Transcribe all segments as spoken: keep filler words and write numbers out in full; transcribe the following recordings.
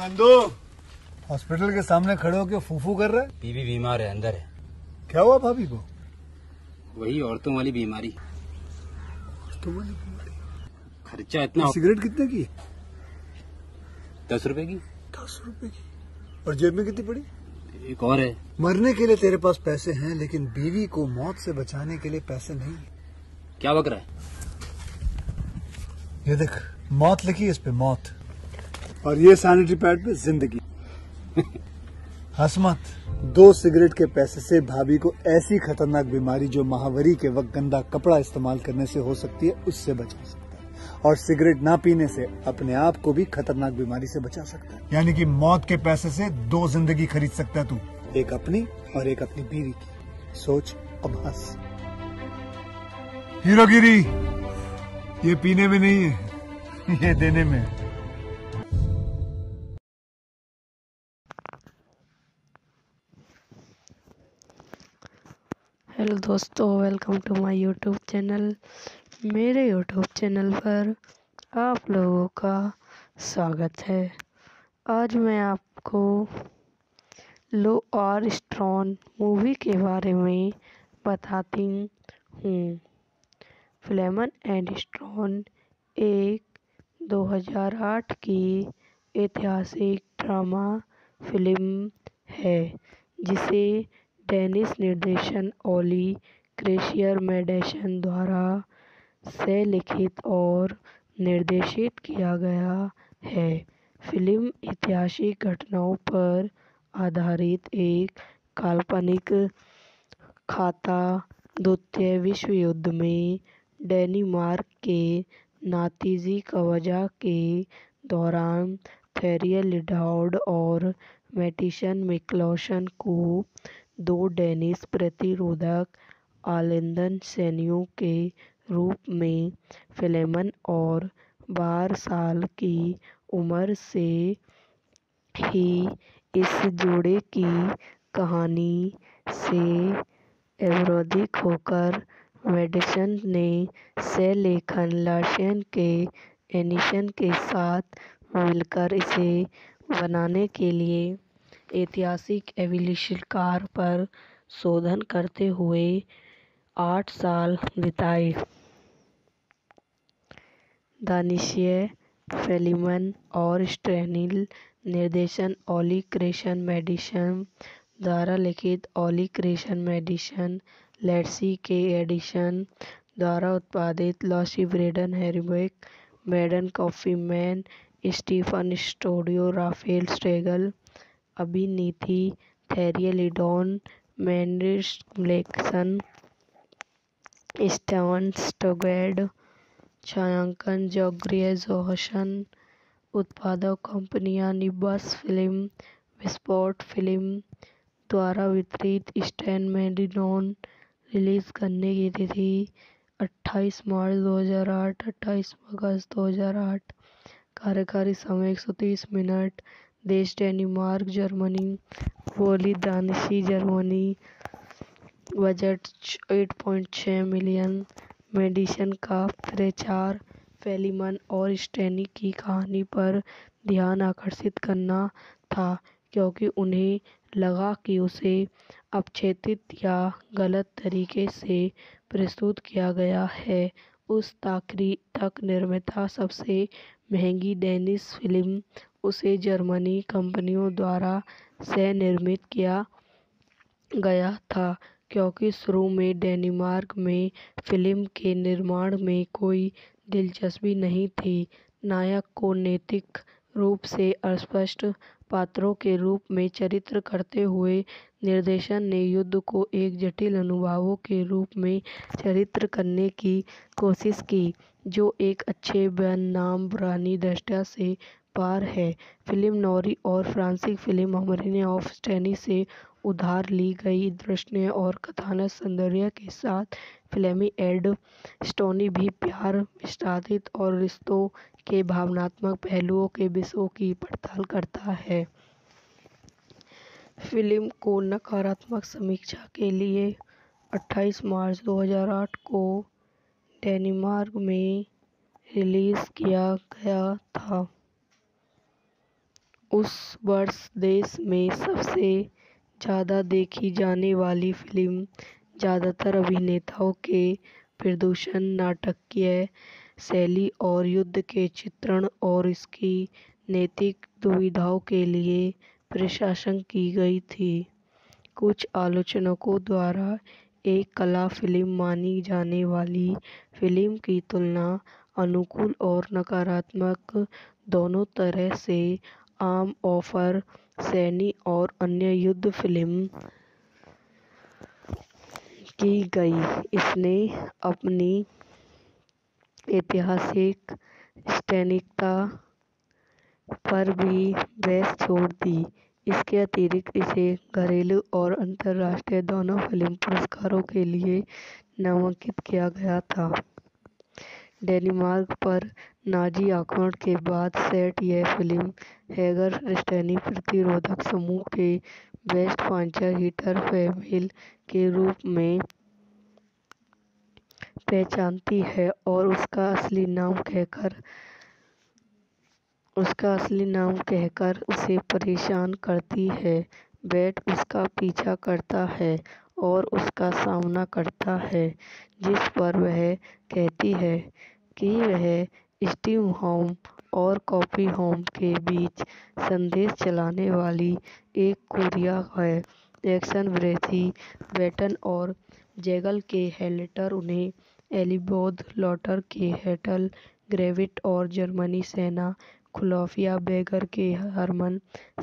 Nandu hospital के सामने खड़े होके फूफू कर रहा है। बीवी बीमार है, अंदर है। क्या हुआ भाभी को? वही औरतों वाली बीमारी। औरतों वाली बीमारी। खर्चा इतना। सिगरेट कितने की? दस रुपए की। दस रुपए की। और जेब में कितनी पड़ी? एक और है। मरने के लिए तेरे पास पैसे हैं, लेकिन बीवी को मौत से बचाने के लिए पैसे नहीं। क्या बक रहा है? ये देख, मौत लिखी इस पे, मौत, और ये सैनिटरी पैड पे जिंदगी। हंस मत। दो सिगरेट के पैसे से भाभी को ऐसी खतरनाक बीमारी जो महावरी के वक्त गंदा कपड़ा इस्तेमाल करने से हो सकती है, उससे बचा सकता है, और सिगरेट ना पीने से अपने आप को भी खतरनाक बीमारी से बचा सकता है। यानी कि मौत के पैसे से दो जिंदगी खरीद सकता है तू, एक अपनी और एक अपनी बीवी की। सोच अब हंस। हीरोगिरी ये पीने में नहीं है, ये देने में है। हेलो दोस्तों, welcome to my YouTube channel. मेरे यूट्यूब चैनल पर आप लोगों का स्वागत है। आज मैं आपको लो और स्ट्रॉन मूवी के बारे में बताती हूँ। फ्लेम एंड स्ट्रॉन एक दो हज़ार आठ की ऐतिहासिक ड्रामा फिल्म है, जिसे डेनिश निर्देशन ओली क्रेशियर मेडेशन द्वारा से लिखित और निर्देशित किया गया है। फिल्म ऐतिहासिक घटनाओं पर आधारित एक काल्पनिक खाता द्वितीय विश्व युद्ध में डेनमार्क के नातीजी कब्जा के दौरान थुर लिंडहार्ट और मैडिसन मिक्केल्सन को दो डेनिश प्रतिरोधक आलिंदन सैनियों के रूप में फ्लेमन और बारह साल की उम्र से ही इस जोड़े की कहानी से अवरोधिक होकर मेडिसन ने सेलेखन लाशन के एनिशन के साथ मिलकर इसे बनाने के लिए ऐतिहासिक एवोल्यूशनकार पर शोधन करते हुए आठ साल बिताए। दानिशिय फेलिमन और स्टेनिल निर्देशन ओली क्रेशन मेडिसन द्वारा लिखित ओली क्रेशन मेडिसन लेट्सी के एडिशन द्वारा उत्पादित lossy Brydon हेरिबेक मैडन coffee man Stephen studio Rafale स्ट्रेगल अभिनीति Thure Lindhardt Mads Mikkelsen Stine Stengade छायांकन जोर्गे जोहानसन। उत्पादक कंपनियां निब्बस फिल्म विस्फोट फिल्म द्वारा वितरित। स्टैन मेडिनॉन रिलीज करने की तिथि अट्ठाईस मार्च दो हज़ार आठ, अट्ठाईस अगस्त दो हज़ार आठ। कार्यकारी समय एक सौ तीस मिनट। देश डेनमार्क जर्मनी। बोली दानिशी जर्मनी। बजट आठ पॉइंट छः मिलियन। मेडिसन का प्रचार फेलिमन और स्टेनी की कहानी पर ध्यान आकर्षित करना था, क्योंकि उन्हें लगा कि उसे अपछेदित या गलत तरीके से प्रस्तुत किया गया है। उस ताकरी तक निर्मिता सबसे महंगी डेनिश फिल्म उसे जर्मनी कंपनियों द्वारा सह निर्मित किया गया था, क्योंकि शुरू में डेनमार्क में फिल्म के निर्माण में कोई दिलचस्पी नहीं थी। नायक को नैतिक रूप से अस्पष्ट पात्रों के रूप में चरित्र करते हुए निर्देशन ने युद्ध को एक जटिल अनुभवों के रूप में चरित्र करने की कोशिश की, जो एक अच्छे बनाम पुरानी दृष्टि से पार है। फिल्म नॉरी और फ्रांसीसी फिल्म अमरीने ऑफ स्टेनी से उधार ली गई दृश्य और कथानक सौंदर्य के साथ फिल्मी एड स्टोनी भी प्यार विस्थापित और रिश्तों के भावनात्मक पहलुओं के विषयों की पड़ताल करता है। फिल्म को नकारात्मक समीक्षा के लिए अट्ठाईस मार्च दो हज़ार आठ को डेनमार्क में रिलीज़ किया गया था उस वर्ष देश में सबसे ज़्यादा देखी जाने वाली फिल्म ज़्यादातर अभिनेताओं के प्रदूषण नाटकीय शैली और युद्ध के चित्रण और इसकी नैतिक दुविधाओं के लिए प्रशंसा की गई थी। कुछ आलोचकों द्वारा एक कला फिल्म मानी जाने वाली फिल्म की तुलना अनुकूल और नकारात्मक दोनों तरह से आम ऑफर सैनी और अन्य युद्ध फिल्म की गई। इसने अपनी ऐतिहासिक स्थानिकता पर भी बहस छोड़ दी। इसके अतिरिक्त इसे घरेलू और अंतर्राष्ट्रीय दोनों फिल्म पुरस्कारों के लिए नामांकित किया गया था। डेनमार्क पर नाजी आक्रमण के बाद सेट यह फिल्म हैगर स्टेनी प्रतिरोधक समूह के बेस्ट पांचर हीटर फीमेल के रूप में पहचानती है और उसका असली नाम कहकर उसका असली नाम कहकर उसे परेशान करती है। बैट उसका पीछा करता है और उसका सामना करता है, जिस पर वह कहती है कि वह स्टीम होम और कॉपी होम के बीच संदेश चलाने वाली एक कुरिया है। एक्शन ब्रेथी बैटन और जैगल के हेल्टर उन्हें एलिबोध लॉटर के हेटल ग्रेविट और जर्मनी सेना खुलाफिया बैगर के हरमन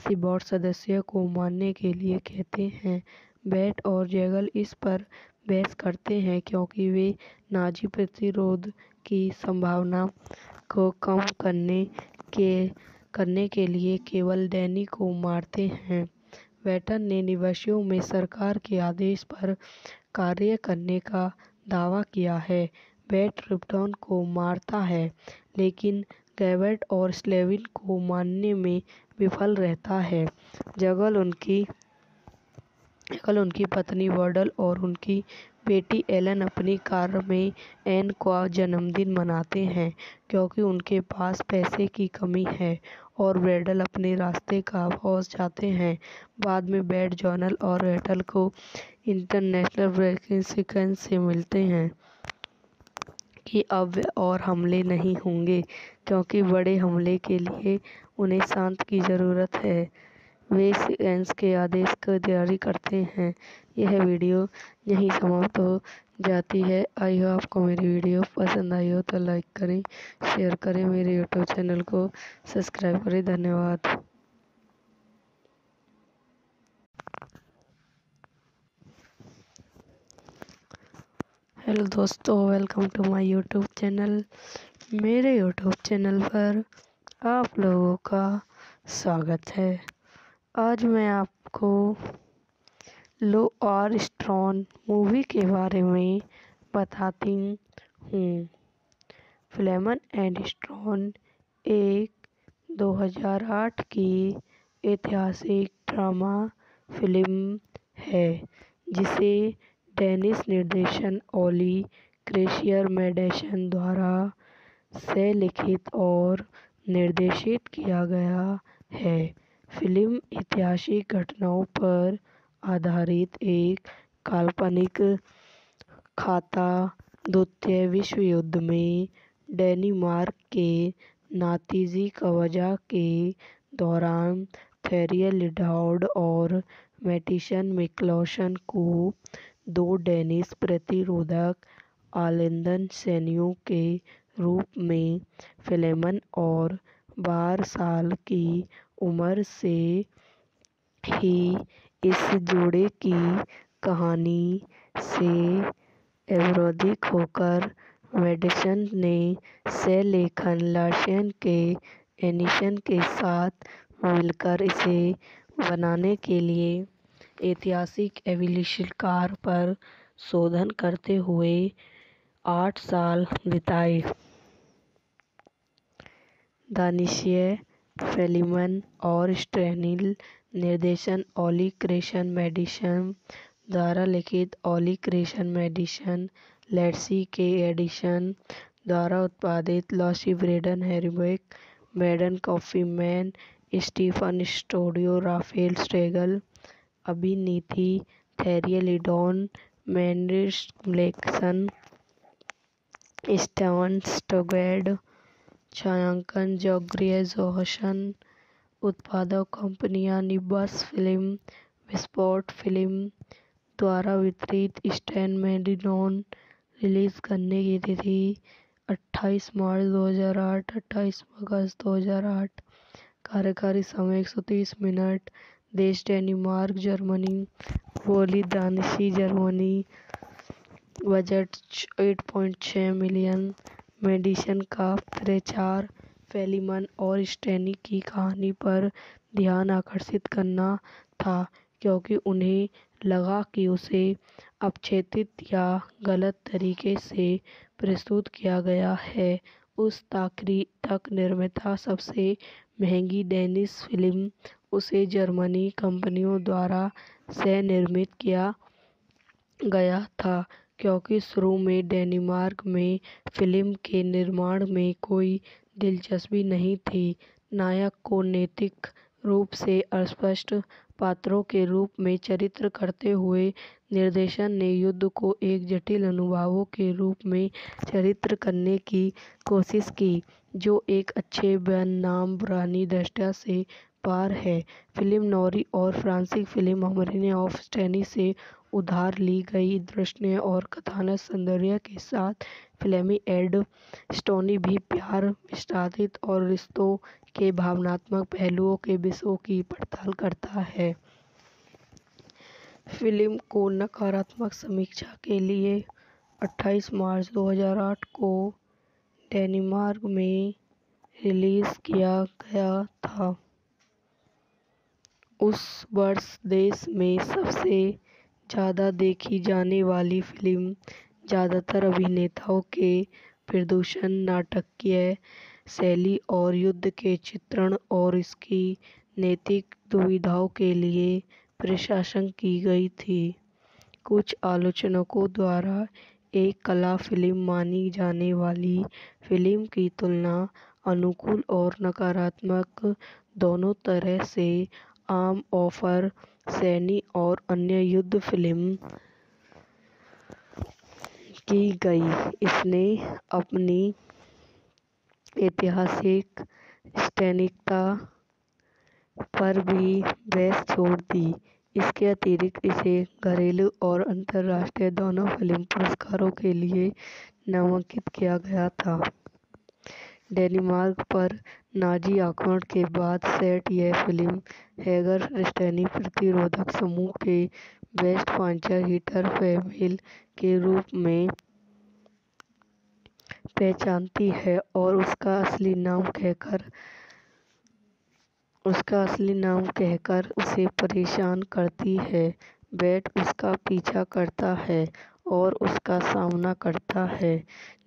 सिबॉर्ड सदस्य को मानने के लिए कहते हैं। बैट और जैगल इस पर बहस करते हैं क्योंकि वे नाजी प्रतिरोध की संभावना को कम करने के करने के लिए केवल डैनी को मारते हैं। बैटन ने निवासियों में सरकार के आदेश पर कार्य करने का दावा किया है। बैट रिपटन को मारता है लेकिन गैबर्ट और स्लेविन को मानने में विफल रहता है। जगल उनकी जगल उनकी पत्नी वर्डल और उनकी बेटी एलन अपनी कार में एन का जन्मदिन मनाते हैं क्योंकि उनके पास पैसे की कमी है और ब्रेडल अपने रास्ते का पहुँच जाते हैं। बाद में बैट जॉनल और रेटल को इंटरनेशनल ब्रेकिंग सीक्वेंस से मिलते हैं कि अब और हमले नहीं होंगे क्योंकि बड़े हमले के लिए उन्हें शांत की ज़रूरत है। वे सीक्वेंस के आदेश की तैयारी करते हैं। यह वीडियो यहीं समाप्त हो जाती है। आई होप आपको मेरी वीडियो पसंद आई हो तो लाइक करें, शेयर करें, मेरे यूट्यूब चैनल को सब्सक्राइब करें। धन्यवाद। हेलो दोस्तों, welcome to my YouTube channel. मेरे यूट्यूब चैनल पर आप लोगों का स्वागत है। आज मैं आपको लो आर स्ट्रॉन मूवी के बारे में बताती हूँ। फ्लेम एंड स्ट्रॉन एक दो हज़ार आठ की ऐतिहासिक ड्रामा फिल्म है जिसे डेनिश निर्देशन ओली क्रेशियर मेडेशन द्वारा से लिखित और निर्देशित किया गया है। फिल्म ऐतिहासिक घटनाओं पर आधारित एक काल्पनिक खाता द्वितीय विश्व युद्ध में डेनमार्क के नातीजी कब्जा के दौरान थ्यूर लिंडहार्ट और मैटिसन मिकलसन को दो डेनिश प्रतिरोधक आलिंदन सैनियों के रूप में फिलेमन और बारह साल की उम्र से ही इस जोड़े की कहानी से अवरोधिक होकर मेडिसन ने से लेखन लाशन के एनिशन के साथ मिलकर इसे बनाने के लिए ऐतिहासिक एवोल्यूशनकार पर शोधन करते हुए आठ साल बिताए। दानिशिय फेलिमन और स्टेनिल निर्देशन ओली क्रेशन मेडिसन द्वारा लिखित ओली क्रेशन मेडिसन लेट्सी के एडिशन द्वारा उत्पादित lossy Brydon हेरिबेक Baden coffee man Stephen studio, Rafale स्ट्रेगल, अभिनीति, थैरिय लिडोन, मैड्स मिकेल्सन, स्टाइन स्टेंगेड। छायांकन जोग्रिय जोहसन। उत्पादक कंपनियां निब्बास फिल्म, विस्पॉट फिल्म द्वारा वितरित। स्टैन मेडिनॉन रिलीज़ करने की तिथि अट्ठाईस मार्च दो हज़ार आठ, अट्ठाईस अगस्त दो हज़ार आठ। कार्यकारी समय एक सौ तीस मिनट। देश डेनमार्क, जर्मनी। बोली दानिशी, जर्मनी। बजट आठ पॉइंट छः मिलियन। मेडिसन का प्रचार, फेलिमन और स्टैनी की कहानी पर ध्यान आकर्षित करना था, क्योंकि उन्हें लगा कि उसे अपछेदित या गलत तरीके से प्रस्तुत किया गया है। उस ताकरी तक निर्मिता सबसे महंगी डेनिश फिल्म, उसे जर्मनी कंपनियों द्वारा सह निर्मित किया गया था, क्योंकि शुरू में डेनमार्क में फिल्म के निर्माण में कोई दिलचस्पी नहीं थी। नायक को नैतिक रूप से अस्पष्ट पात्रों के रूप में चरित्र करते हुए निर्देशन ने युद्ध को एक जटिल अनुभवों के रूप में चरित्र करने की कोशिश की, जो एक अच्छे बैनामरानी दृष्टि से पार है। फिल्म नॉरी और फ्रांसीसी फिल्म अमरीने ऑफ स्टेनी से उधार ली गई। दृश्य और कथानक सौंदर्य के साथ फ्लेमी एंड स्टोनी भी प्यार, विस्तारित और रिश्तों के भावनात्मक पहलुओं के विषयों की पड़ताल करता है। फिल्म को नकारात्मक समीक्षा के लिए अट्ठाईस मार्च दो हज़ार आठ को डेनमार्क में रिलीज़ किया गया था। उस वर्ष देश में सबसे ज़्यादा देखी जाने वाली फिल्म, ज़्यादातर अभिनेताओं के प्रदूषण, नाटकीय शैली और युद्ध के चित्रण और इसकी नैतिक दुविधाओं के लिए प्रशंसा की गई थी। कुछ आलोचकों द्वारा एक कला फिल्म मानी जाने वाली फिल्म की तुलना अनुकूल और नकारात्मक दोनों तरह से आम ऑफर, सैनी और अन्य युद्ध फिल्म की गई। इसने अपनी ऐतिहासिक स्थानिकता पर भी बहस छोड़ दी। इसके अतिरिक्त इसे घरेलू और अंतर्राष्ट्रीय दोनों फिल्म पुरस्कारों के लिए नामांकित किया गया था। डेनमार्क पर नाजी आक्रमण के बाद सेट यह फिल्म हैगर स्टैनी प्रतिरोधक समूह के बेस्ट पांचर हीटर फैमिल के रूप में पहचानती है और उसका असली नाम कहकर उसका असली नाम कहकर उसे परेशान करती है। बैट उसका पीछा करता है और उसका सामना करता है,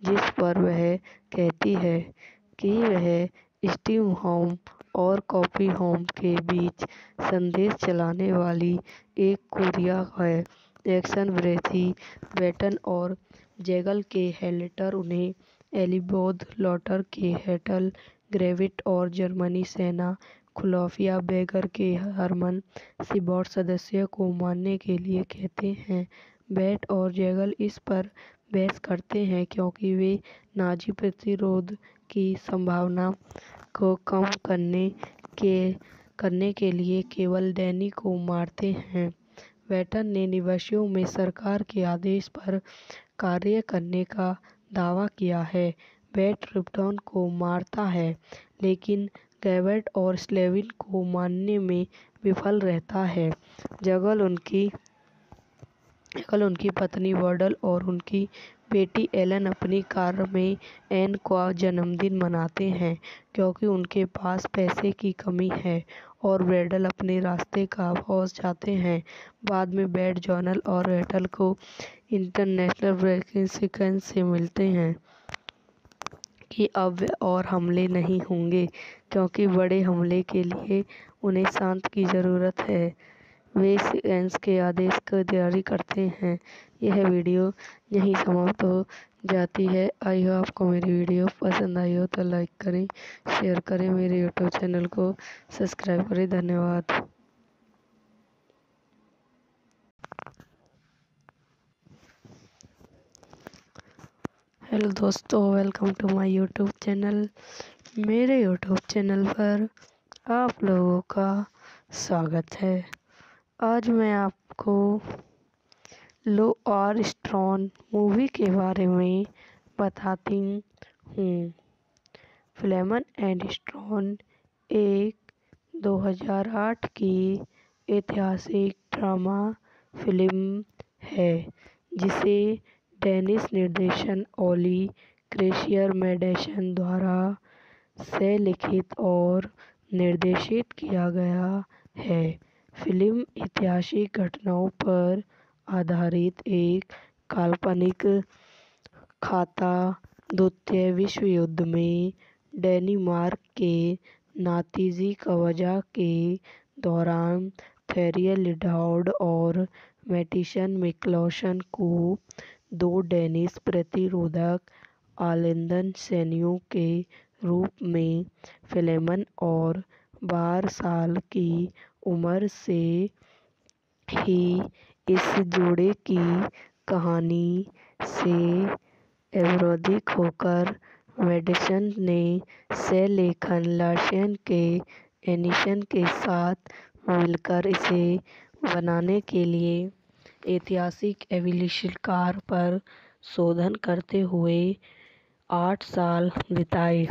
जिस पर वह कहती है कि वह स्टीम होम और कॉपी होम के बीच संदेश चलाने वाली एक कुरिया है। एक्शन ब्रेथी बैटन और जैगल के हेल्टर उन्हें एलिबोध लॉटर के हेटल ग्रेविट और जर्मनी सेना खुलाफिया बैगर के हरमन सिबॉर्ड सदस्य को मानने के लिए कहते हैं। बैट और जैगल इस पर बहस करते हैं क्योंकि वे नाजी प्रतिरोध की संभावना को कम करने के करने के लिए केवल डैनी को मारते हैं। बैटन ने निवासियों में सरकार के आदेश पर कार्य करने का दावा किया है। बैट रिपटन को मारता है, लेकिन गैबर्ट और स्लेविन को मानने में विफल रहता है। जगल उनकी जगल उनकी पत्नी वर्डल और उनकी बेटी एलन अपनी कार में एन का जन्मदिन मनाते हैं, क्योंकि उनके पास पैसे की कमी है और ब्रेडल अपने रास्ते का पहुँच जाते हैं। बाद में बैट जॉनल और रेटल को इंटरनेशनल ब्रेकिंग सीक्वेंस से मिलते हैं कि अब वे और हमले नहीं होंगे, क्योंकि बड़े हमले के लिए उन्हें शांत की ज़रूरत है। वे सीएस के आदेश की तैयारी करते हैं। यह वीडियो यहीं समाप्त हो जाती है। आई हो आपको मेरी वीडियो पसंद आई हो तो लाइक करें, शेयर करें, मेरे यूट्यूब चैनल को सब्सक्राइब करें। धन्यवाद। हेलो दोस्तों, welcome to my YouTube channel. मेरे यूट्यूब चैनल पर आप लोगों का स्वागत है। आज मैं आपको लो और स्ट्रॉन मूवी के बारे में बताती हूँ। फ्लेम एंड स्ट्रॉन एक दो हज़ार आठ की ऐतिहासिक ड्रामा फिल्म है जिसे डेनिश निर्देशन ओली क्रेशियर मेडेशन द्वारा से लिखित और निर्देशित किया गया है। फिल्म ऐतिहासिक घटनाओं पर आधारित एक काल्पनिक खाता द्वितीय विश्व युद्ध में डेनमार्क के नातीजी कब्जा के दौरान थूर लिंडहार्ट और मैड्स मिकेलसन को दो डेनिश प्रतिरोधक आलिंदन सैनिकों के रूप में फ्लेमन और बारह साल की उम्र से ही इस जोड़े की कहानी से अवरोधिक होकर मेडिसन ने लेखन लाशन के एनिशन के साथ मिलकर इसे बनाने के लिए ऐतिहासिक एविलिशनकार पर शोधन करते हुए आठ साल बिताए।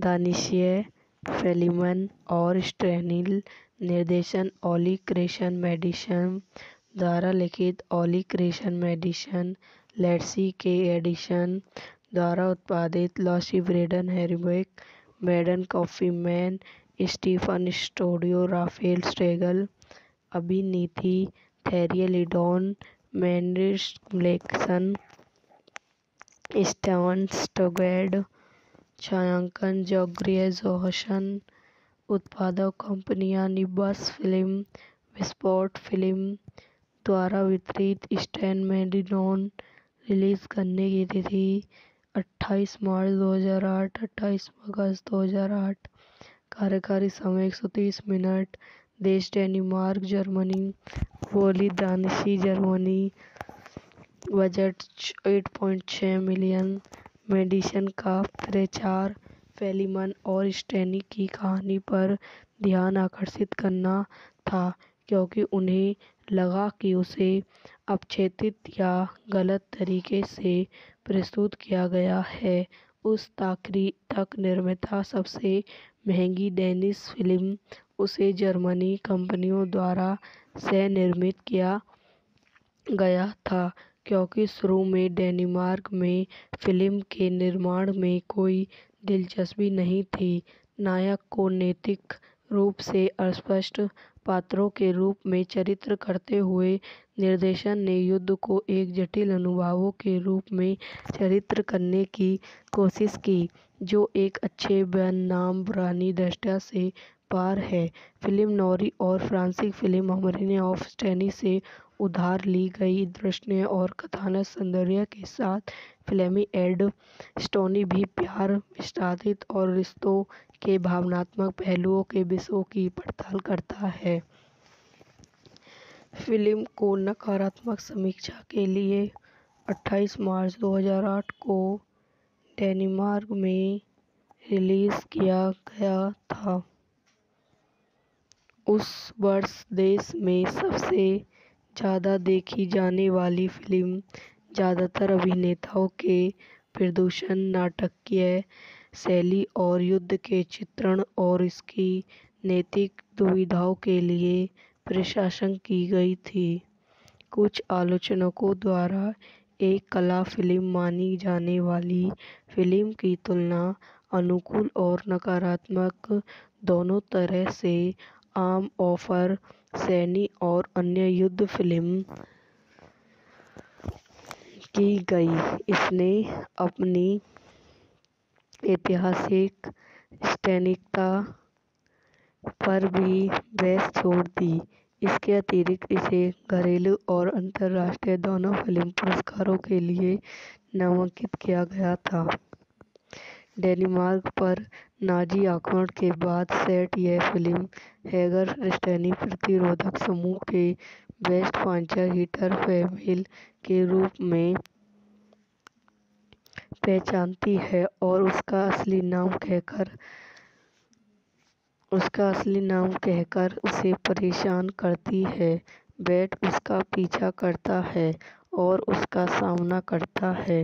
दानिशिय फेलिमन और स्टेनिल निर्देशन ओली क्रेशन मेडिसन द्वारा लिखित ओली क्रेशन मेडिसन लेट्सी के एडिशन द्वारा उत्पादित lossy Brydon हेरिबेक मैडन coffee man Stephen studio Rafale struggle अभिनीति Thure Lindhardt Mads Mikkelsen Stine Stengade छायांकन जोर्गे जोहानसन। उत्पादक कंपनियां निब्बास फिल्म विस्पॉट फिल्म द्वारा वितरित। स्टैन मेडिनॉन रिलीज़ करने की तिथि अट्ठाईस मार्च दो हज़ार आठ, अट्ठाईस अगस्त दो हज़ार आठ। कार्यकारी समय एक सौ तीस मिनट। देश डेनमार्क जर्मनी। बोली दानिशी जर्मनी। बजट आठ पॉइंट छः मिलियन। मेडिसन का प्रचार फेलिमन और स्टेनी की कहानी पर ध्यान आकर्षित करना था क्योंकि उन्हें लगा कि उसे अपक्षेपित या गलत तरीके से प्रस्तुत किया गया है। उस ताकरी तक निर्मिता सबसे महंगी डेनिश फिल्म उसे जर्मनी कंपनियों द्वारा सह निर्मित किया गया था क्योंकि शुरू में डेनमार्क में फिल्म के निर्माण में कोई दिलचस्पी नहीं थी। नायक को नैतिक रूप से अस्पष्ट पात्रों के रूप में चरित्र करते हुए निर्देशन ने युद्ध को एक जटिल अनुभवों के रूप में चरित्र करने की कोशिश की जो एक अच्छे बनाम पुरानी दृष्टि से पार है। फिल्म नॉरी और फ्रांसीसी फिल्म अमरीन ऑफ स्टेनी से उधार ली गई दृश्य और कथानक सौंदर्य के साथ फिल्मी एड स्टोनी भी प्यार विस्थापित और रिश्तों के भावनात्मक पहलुओं के विषयों की पड़ताल करता है। फिल्म को नकारात्मक समीक्षा के लिए अट्ठाईस मार्च दो हज़ार आठ को डेनमार्क में रिलीज़ किया गया था। उस वर्ष देश में सबसे ज़्यादा देखी जाने वाली फिल्म, ज़्यादातर अभिनेताओं के प्रदूषण नाटकीय शैली और युद्ध के चित्रण और इसकी नैतिक दुविधाओं के लिए प्रशंसा की गई थी। कुछ आलोचकों द्वारा एक कला फिल्म मानी जाने वाली फिल्म की तुलना अनुकूल और नकारात्मक दोनों तरह से आम ऑफर सैनी और अन्य युद्ध फिल्म की गई। इसने अपनी ऐतिहासिक स्थानिकता पर भी बहस छोड़ दी। इसके अतिरिक्त इसे घरेलू और अंतर्राष्ट्रीय दोनों फिल्म पुरस्कारों के लिए नामांकित किया गया था। डेनमार्क पर नाजी आक्रमण के बाद सेट यह फिल्म हैगर स्टेनी प्रतिरोधक समूह के बेस्ट पांचर हीटर फीमेल के रूप में पहचानती है और उसका असली नाम कहकर उसका असली नाम कहकर उसे परेशान करती है। बैट उसका पीछा करता है और उसका सामना करता है,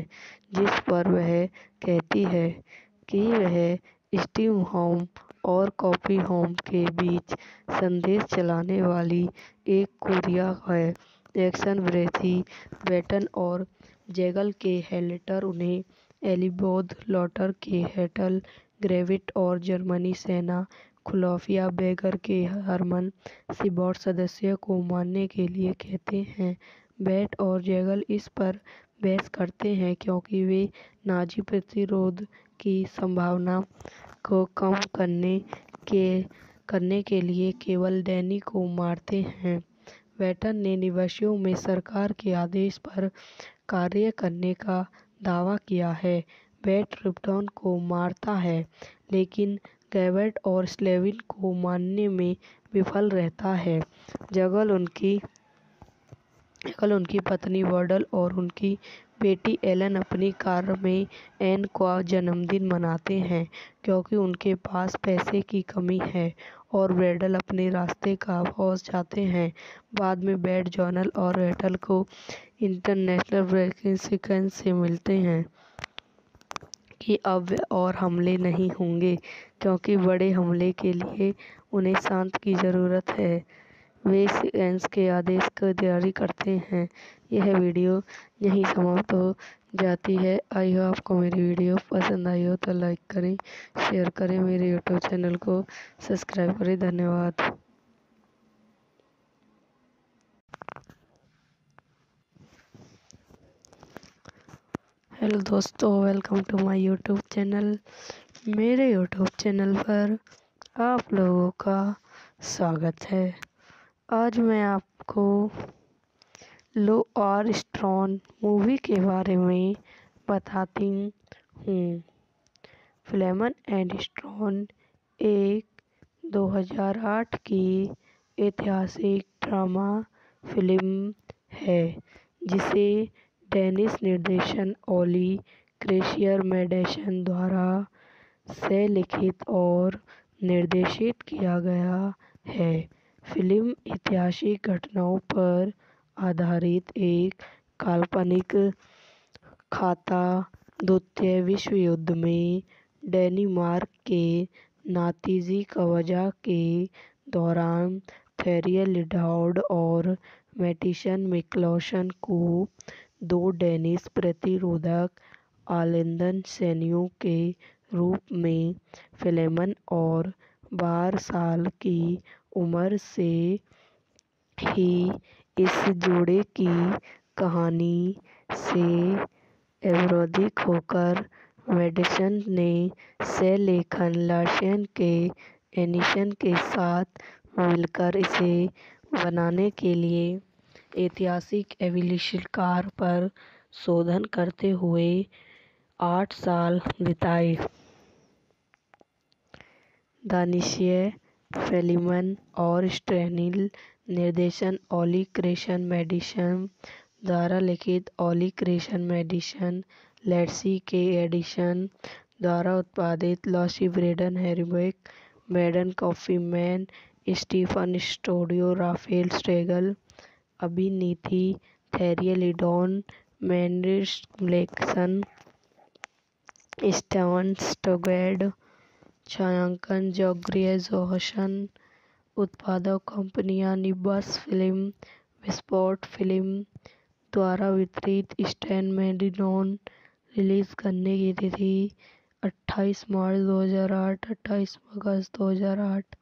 जिस पर वह कहती है कि वह स्टीम होम और कॉफी होम के बीच संदेश चलाने वाली एक कुरिया है। एक्शन विरोधी बैटन और जैगल के हेल्टर उन्हें एलिबोध लॉटर के हेटल ग्रेविट और जर्मनी सेना खुलाफिया बैगर के हरमन सिबॉर्ड सदस्य को मानने के लिए कहते हैं। बैट और जैगल इस पर बहस करते हैं क्योंकि वे नाजी प्रतिरोध की संभावना को कम करने के करने के लिए केवल डैनी को मारते हैं। बैटन ने निवासियों में सरकार के आदेश पर कार्य करने का दावा किया है। बैट रिप्टन को मारता है लेकिन कैवेट और स्लेविन को मानने में विफल रहता है। जगल उनकी जगल उनकी पत्नी वर्डल और उनकी बेटी एलन अपनी कार में एन का जन्मदिन मनाते हैं क्योंकि उनके पास पैसे की कमी है और वर्डल अपने रास्ते का पहुँच जाते हैं। बाद में बैट जॉनल और रेटल को इंटरनेशनल ब्रेकिंग सीक्वेंस से मिलते हैं कि अब और हमले नहीं होंगे क्योंकि बड़े हमले के लिए उन्हें शांत की ज़रूरत है। वे सीक्वेंस के आदेश की तैयारी करते हैं। यह वीडियो यहीं समाप्त हो जाती है। आई हो आपको मेरी वीडियो पसंद आई हो तो लाइक करें, शेयर करें, मेरे यूट्यूब चैनल को सब्सक्राइब करें। धन्यवाद। हेलो दोस्तों, welcome to my YouTube channel. मेरे यूट्यूब चैनल पर आप लोगों का स्वागत है। आज मैं आपको लो आर स्ट्रॉन मूवी के बारे में बताती हूँ। फ्लेम एंड स्ट्रॉन एक दो हज़ार आठ की ऐतिहासिक ड्रामा फिल्म है जिसे डेनिश निर्देशन ओली क्रेशियर मेडेशन द्वारा से लिखित और निर्देशित किया गया है। फिल्म ऐतिहासिक घटनाओं पर आधारित एक काल्पनिक खाता द्वितीय विश्व युद्ध में डेनमार्क के नातीजी कब्जा के दौरान थ्यूर लिंडहार्ट और मैडसन मिकेलसन को दो डेनिश प्रतिरोधक आलिंदन सैनियों के रूप में फ्लेमन और बारह साल की उम्र से ही इस जोड़े की कहानी से अवरोधित होकर मेडेसन ने सहलेखन लाशेन के एनिशन के साथ मिलकर इसे बनाने के लिए ऐतिहासिक एवलिशनकार पर शोधन करते हुए आठ साल बिताए। दानिशिय फेलिमन और स्टेनिल निर्देशन ओली क्रेशन मेडिसन द्वारा लिखित ओली क्रेशन मेडिसन लेट्सी के एडिशन द्वारा उत्पादित lossy Brydon हेरिबेक मैडन coffee man Stephen studio Rafale struggle अभिनीति थेरिय लिडॉन मैड्स मिकेल्सन स्टाइन स्टेंगेड छायांकन जोग्रिय जोहसन उत्पादक कंपनियां निब्बस फिल्म विस्पॉट फिल्म द्वारा वितरित। स्टैन मेडिनॉन रिलीज करने की तिथि अट्ठाईस मार्च दो हज़ार आठ, अट्ठाईस अगस्त दो हज़ार आठ।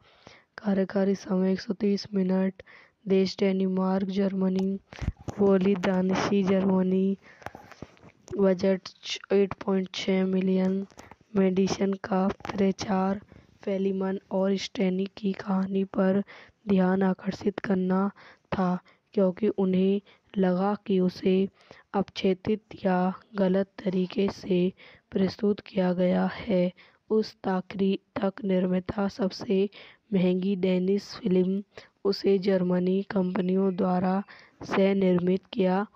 कार्यकारी समय एक सौ तीस मिनट। देश डेनमार्क, जर्मनी। बोली दानिशी जर्मनी। बजट आठ दशमलव छह मिलियन। मेडिसन का प्रचार फेलिमन और स्टेनी की कहानी पर ध्यान आकर्षित करना था, क्योंकि उन्हें लगा कि उसे अपक्षेपित या गलत तरीके से प्रस्तुत किया गया है। उस ताकरी तक निर्मिता सबसे महंगी डेनिश फिल्म उसे जर्मनी कंपनियों द्वारा सह निर्मित किया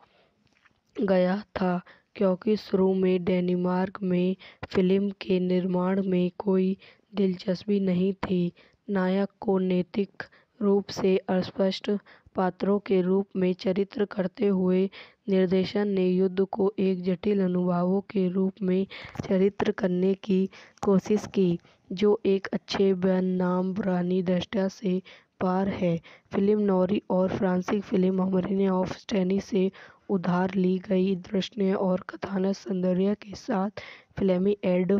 गया था, क्योंकि शुरू में डेनमार्क में फिल्म के निर्माण में कोई दिलचस्पी नहीं थी। नायक को नैतिक रूप से अस्पष्ट पात्रों के रूप में चरित्र करते हुए निर्देशन ने युद्ध को एक जटिल अनुभवों के रूप में चरित्र करने की कोशिश की, जो एक अच्छे बनाम पुरानी दृष्टि से पार है। फिल्म नॉरी और फ्रांसीसी फिल्म हमरने ऑफ स्टेनी से उधार ली गई दृश्य और कथानक सौंदर्य के साथ फिल्मी एड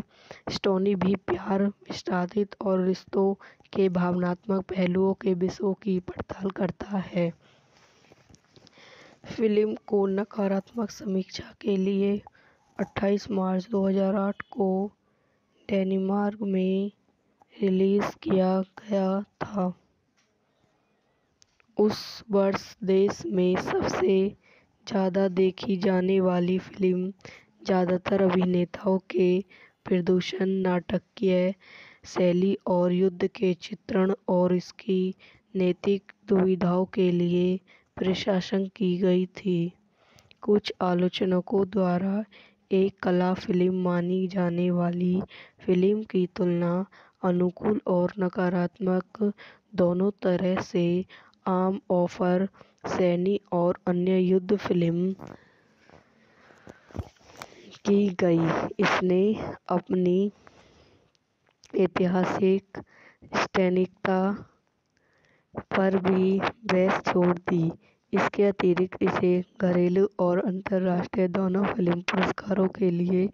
स्टोनी भी प्यार, विस्तारित और रिश्तों के भावनात्मक पहलुओं के विषयों की पड़ताल करता है। फिल्म को नकारात्मक समीक्षा के लिए अट्ठाईस मार्च दो हज़ार आठ को डेनमार्क में रिलीज़ किया गया था। उस वर्ष देश में सबसे ज़्यादा देखी जाने वाली फिल्म, ज़्यादातर अभिनेताओं के प्रदूषण, नाटकीय शैली और युद्ध के चित्रण और इसकी नैतिक दुविधाओं के लिए प्रशंसा की गई थी। कुछ आलोचकों द्वारा एक कला फिल्म मानी जाने वाली फिल्म की तुलना अनुकूल और नकारात्मक दोनों तरह से आम ऑफर सैनी और अन्य युद्ध फिल्म की गई। इसने अपनी ऐतिहासिक स्थानिकता पर भी बहस छोड़ दी। इसके अतिरिक्त इसे घरेलू और अंतर्राष्ट्रीय दोनों फिल्म पुरस्कारों के लिए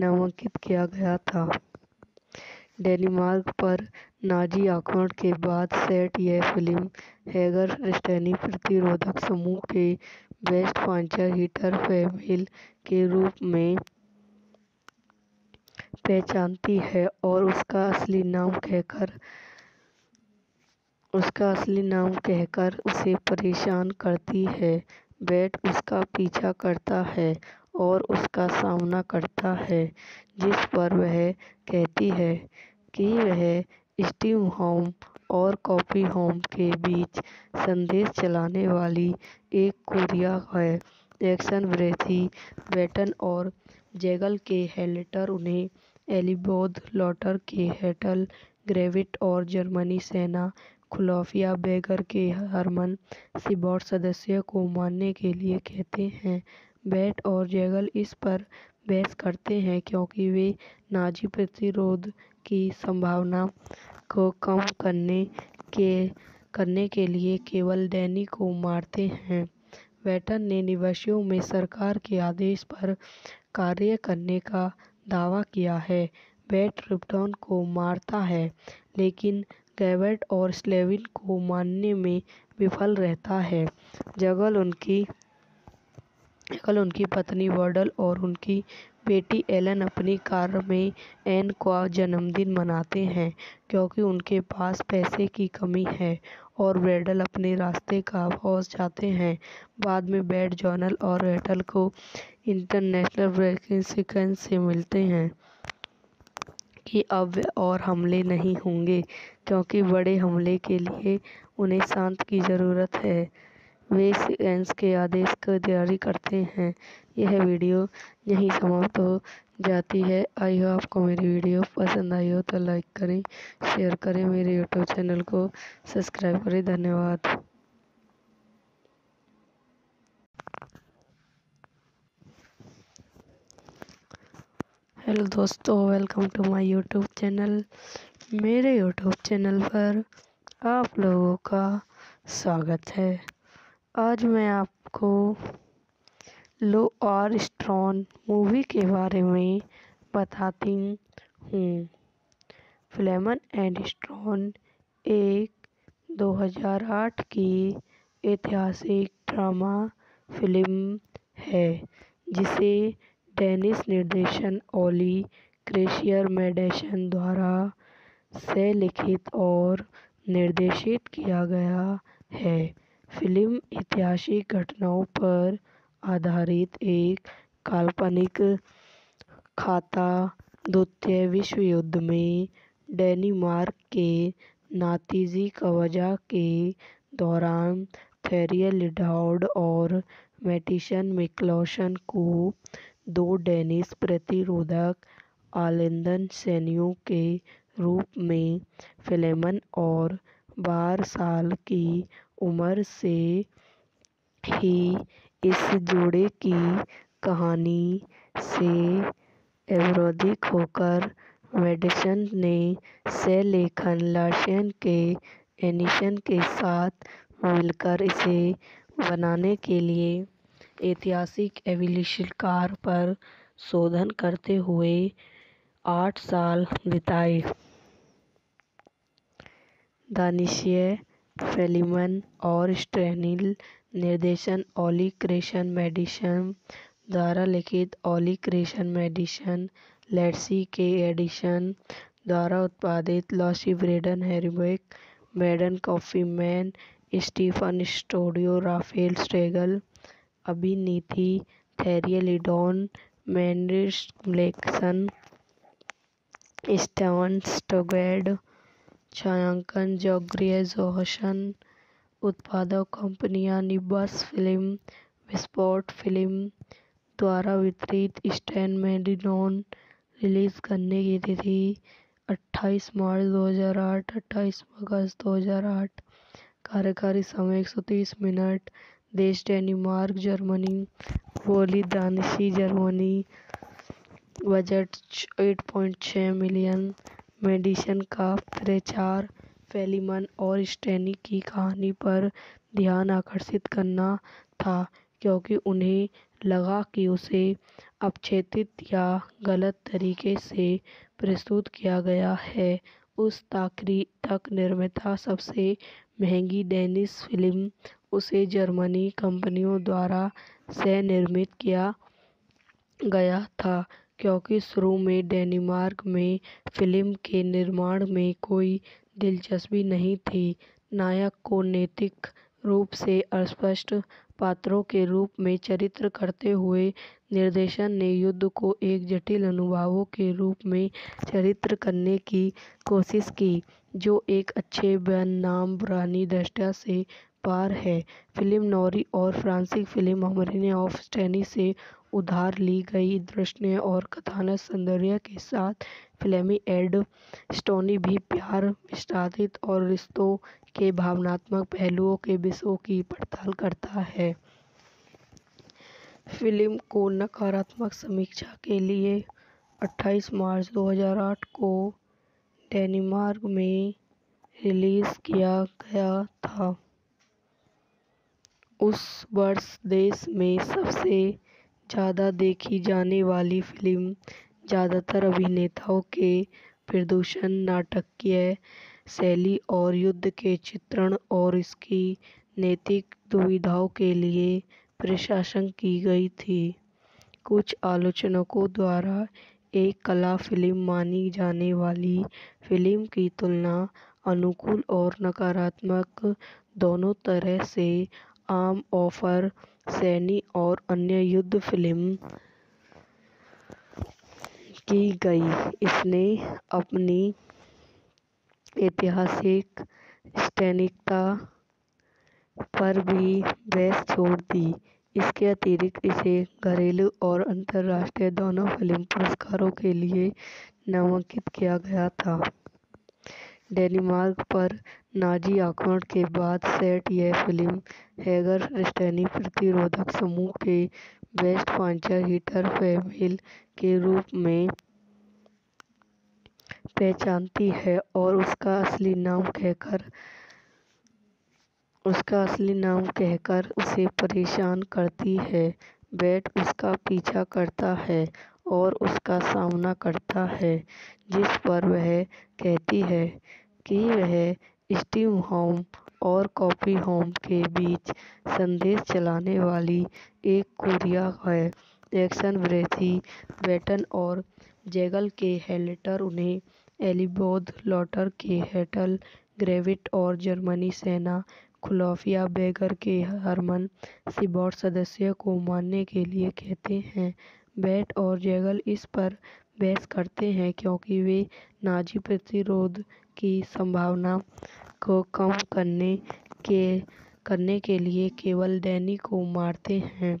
नामांकित किया गया था। डेनमार्क पर नाजी आक्रमण के बाद सेट यह फिल्म हैगर स्टेनी प्रतिरोधक समूह के वेस्ट पांचर हीटर फैमिल के रूप में पहचानती है और उसका असली नाम कहकर उसका असली नाम कहकर उसे परेशान करती है। बैट उसका पीछा करता है और उसका सामना करता है, जिस पर वह कहती है कि वह स्टीम होम और कॉफी होम के बीच संदेश चलाने वाली एक कुरिया है। एक्शन विरोधी बैटन और जैगल के हेल्टर उन्हें एलिबोध लॉटर के हेटल ग्रेविट और जर्मनी सेना खुलाफिया बैगर के हरमन सिबॉर्ड सदस्य को मानने के लिए कहते हैं। बैट और जैगल इस पर बहस करते हैं क्योंकि वे नाजी प्रतिरोध की संभावना को कम करने के करने के लिए केवल डैनी को मारते हैं। बैटन ने निवासियों में सरकार के आदेश पर कार्य करने का दावा किया है। बैट रिपटन को मारता है, लेकिन गैबर्ट और स्लेविन को मारने में विफल रहता है। जैगल उनकी जैगल उनकी पत्नी वर्डल और उनकी बेटी एलन अपनी कार में एन का जन्मदिन मनाते हैं, क्योंकि उनके पास पैसे की कमी है और ब्रेडल अपने रास्ते का पहुँच जाते हैं। बाद में बैट जॉनल और रेटल को इंटरनेशनल ब्रेकिंग सीक्वेंस से मिलते हैं कि अब और हमले नहीं होंगे, क्योंकि बड़े हमले के लिए उन्हें शांत की ज़रूरत है। वे सीक्वेंस के आदेश की तैयारी करते हैं। यह वीडियो यहीं समाप्त हो जाती है। आई हो आपको मेरी वीडियो पसंद आई हो तो लाइक करें, शेयर करें, मेरे यूट्यूब चैनल को सब्सक्राइब करें। धन्यवाद। हेलो दोस्तों, welcome to my YouTube channel. मेरे यूट्यूब चैनल पर आप लोगों का स्वागत है। आज मैं आपको लो और स्ट्रॉन मूवी के बारे में बताती हूँ। फ्लेमन एंड स्ट्रॉन एक दो हज़ार आठ की ऐतिहासिक ड्रामा फिल्म है, जिसे डेनिश निर्देशन ओली क्रेशियर मेडेशन द्वारा से लिखित और निर्देशित किया गया है। फिल्म ऐतिहासिक घटनाओं पर आधारित एक काल्पनिक खाता द्वितीय विश्व युद्ध में डेनमार्क के नातीजी कब्जा के दौरान थ्यूर लिंडहार्ट और मैटिसन मिक्लोसन को दो डेनिश प्रतिरोधक आलिंदन सैनिकों के रूप में फिलेमन और बारह साल की उम्र से ही इस जोड़े की कहानी से अवरोधित होकर मेडिसन ने लेखन लाशन के एनिशन के साथ मिलकर इसे बनाने के लिए ऐतिहासिक एवोल्यूशनकार पर शोधन करते हुए आठ साल बिताए। दानिशिय फिलेमन और स्टेनिल निर्देशन ओली क्रेशन मेडिसन द्वारा लिखित ओली क्रेशन मेडिसन लेट्सी के एडिशन द्वारा उत्पादित lossy Brydon हेरिबेक मैडन coffee man Stephen studio Rafale struggle अभिनीति Thure Lindhardt Mads Mikkelsen Stine Stengade छायांकन जोगरिया जोहसन उत्पादक कंपनियां निब्बस फिल्म विस्पॉट फिल्म द्वारा वितरित स्टैन मेडिनॉन रिलीज करने की तिथि अट्ठाईस मार्च दो हज़ार आठ अट्ठाईस अगस्त दो हज़ार आठ कार्यकारी समय एक सौ तीस मिनट देश डेनमार्क जर्मनी बोली दानिशी जर्मनी बजट आठ पॉइंट छह मिलियन मेडिसन का प्रचार फिलेमन और स्टेनी की कहानी पर ध्यान आकर्षित करना था क्योंकि उन्हें लगा कि उसे अपक्षेपित या गलत तरीके से प्रस्तुत किया गया है। उस ताकरी तक निर्मिता सबसे महंगी डेनिश फिल्म उसे जर्मनी कंपनियों द्वारा सहनिर्मित किया गया था क्योंकि शुरू में डेनमार्क में फिल्म के निर्माण में कोई दिलचस्पी नहीं थी। नायक को नैतिक रूप से अस्पष्ट पात्रों के रूप में चरित्र करते हुए निर्देशन ने युद्ध को एक जटिल अनुभवों के रूप में चरित्र करने की कोशिश की जो एक अच्छे बनाम पुरानी दृष्टि से पार है। फिल्म नॉरी और फ्रांसीसी फिल्म हमने ऑफ स्टेनी से उधार ली गई दृश्य और कथानक सौंदर्य के साथ फिल्मी एड स्टोनी भी प्यार विस्तारित और रिश्तों के भावनात्मक पहलुओं के विषयों की पड़ताल करता है। फिल्म को नकारात्मक समीक्षा के लिए अट्ठाईस मार्च दो हज़ार आठ को डेनमार्क में रिलीज़ किया गया था। उस वर्ष देश में सबसे ज़्यादा देखी जाने वाली फिल्म ज़्यादातर अभिनेताओं के प्रदूषण नाटकीय शैली और युद्ध के चित्रण और इसकी नैतिक दुविधाओं के लिए प्रशंसा की गई थी। कुछ आलोचकों द्वारा एक कला फिल्म मानी जाने वाली फिल्म की तुलना अनुकूल और नकारात्मक दोनों तरह से आम ऑफर सैनी और अन्य युद्ध फिल्म की गई। इसने अपनी ऐतिहासिक स्टैनिकता पर भी बहस छोड़ दी। इसके अतिरिक्त इसे घरेलू और अंतर्राष्ट्रीय दोनों फिल्म पुरस्कारों के लिए नामांकित किया गया था। डेनमार्क पर नाजी आक्रमण के बाद सेट यह फिल्म हैगर स्टेनी प्रतिरोधक समूह के बेस्ट पंचर हिटर फीमेल के रूप में पहचानती है और उसका असली नाम कहकर उसका असली नाम कहकर उसे परेशान करती है। बैट उसका पीछा करता है और उसका सामना करता है जिस पर वह कहती है कि वह स्टीम होम और कॉपी होम के बीच संदेश चलाने वाली एक कुरिया है। एक्शन ब्रेथी बैटन और जैगल के हेल्टर उन्हें एलिबोध लॉटर के हेटल ग्रेविट और जर्मनी सेना खुलाफिया बैगर के हरमन सिबॉट सदस्य को मानने के लिए कहते हैं। बैट और जैगल इस पर बहस करते हैं क्योंकि वे नाजी प्रतिरोध की संभावना को कम करने के करने के लिए केवल डैनी को मारते हैं।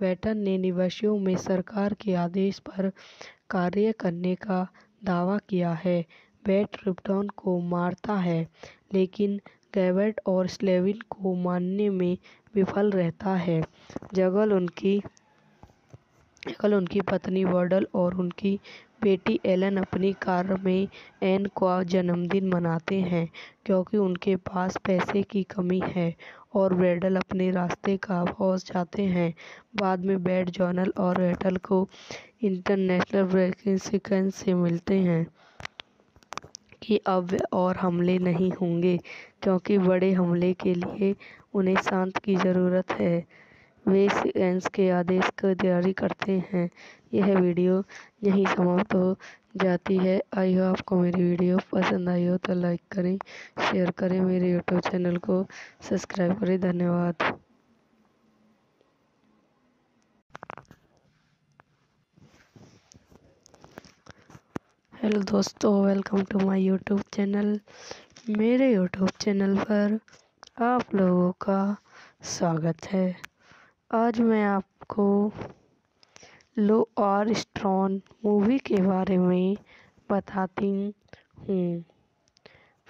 वेटन ने निवासियों में सरकार के आदेश पर कार्य करने का दावा किया है। बैट रिपटन को मारता है लेकिन गैबर्ट और स्लेविन को मारने में विफल रहता है। जगल उनकी जगल उनकी पत्नी वर्डल और उनकी बेटी एलन अपनी कार में एन का जन्मदिन मनाते हैं क्योंकि उनके पास पैसे की कमी है और ब्रेडल अपने रास्ते का पहुँच जाते हैं। बाद में बैट जॉनल और वेटल को इंटरनेशनल ब्रेकिंग सिकन से मिलते हैं कि अब और हमले नहीं होंगे क्योंकि बड़े हमले के लिए उन्हें शांत की ज़रूरत है। वे सिकंस के आदेश की तैयारी करते हैं। यह वीडियो यहीं समाप्त हो जाती है। आई हो आपको मेरी वीडियो पसंद आई हो तो लाइक करें, शेयर करें, मेरे यूट्यूब चैनल को सब्सक्राइब करें। धन्यवाद। हेलो दोस्तों, welcome to my YouTube channel. मेरे यूट्यूब चैनल पर आप लोगों का स्वागत है। आज मैं आपको लो आर स्ट्रॉन मूवी के बारे में बताती हूँ।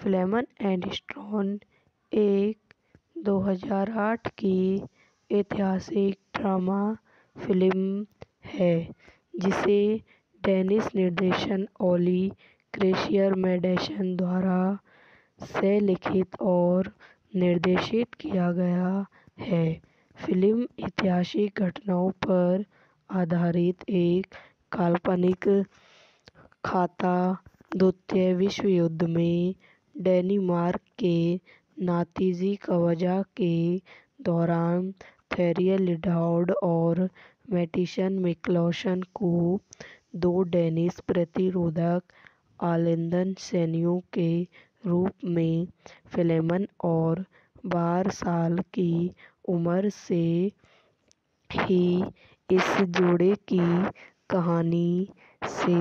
फ्लेमन एंड स्ट्रॉन एक दो हज़ार आठ की ऐतिहासिक ड्रामा फिल्म है जिसे डेनिश निर्देशन ओली क्रेशियर मेडेशन द्वारा से लिखित और निर्देशित किया गया है। फिल्म ऐतिहासिक घटनाओं पर आधारित एक काल्पनिक खाता द्वितीय विश्व युद्ध में डेनमार्क के नातीजी कब्जा के दौरान थ्यूर लिंडहार्ट और मैडिसन मिक्केल्सन को दो डेनिश प्रतिरोधक आलिंदन सैनिकों के रूप में फ्लेमन और बारह साल की उम्र से ही इस जोड़े की कहानी से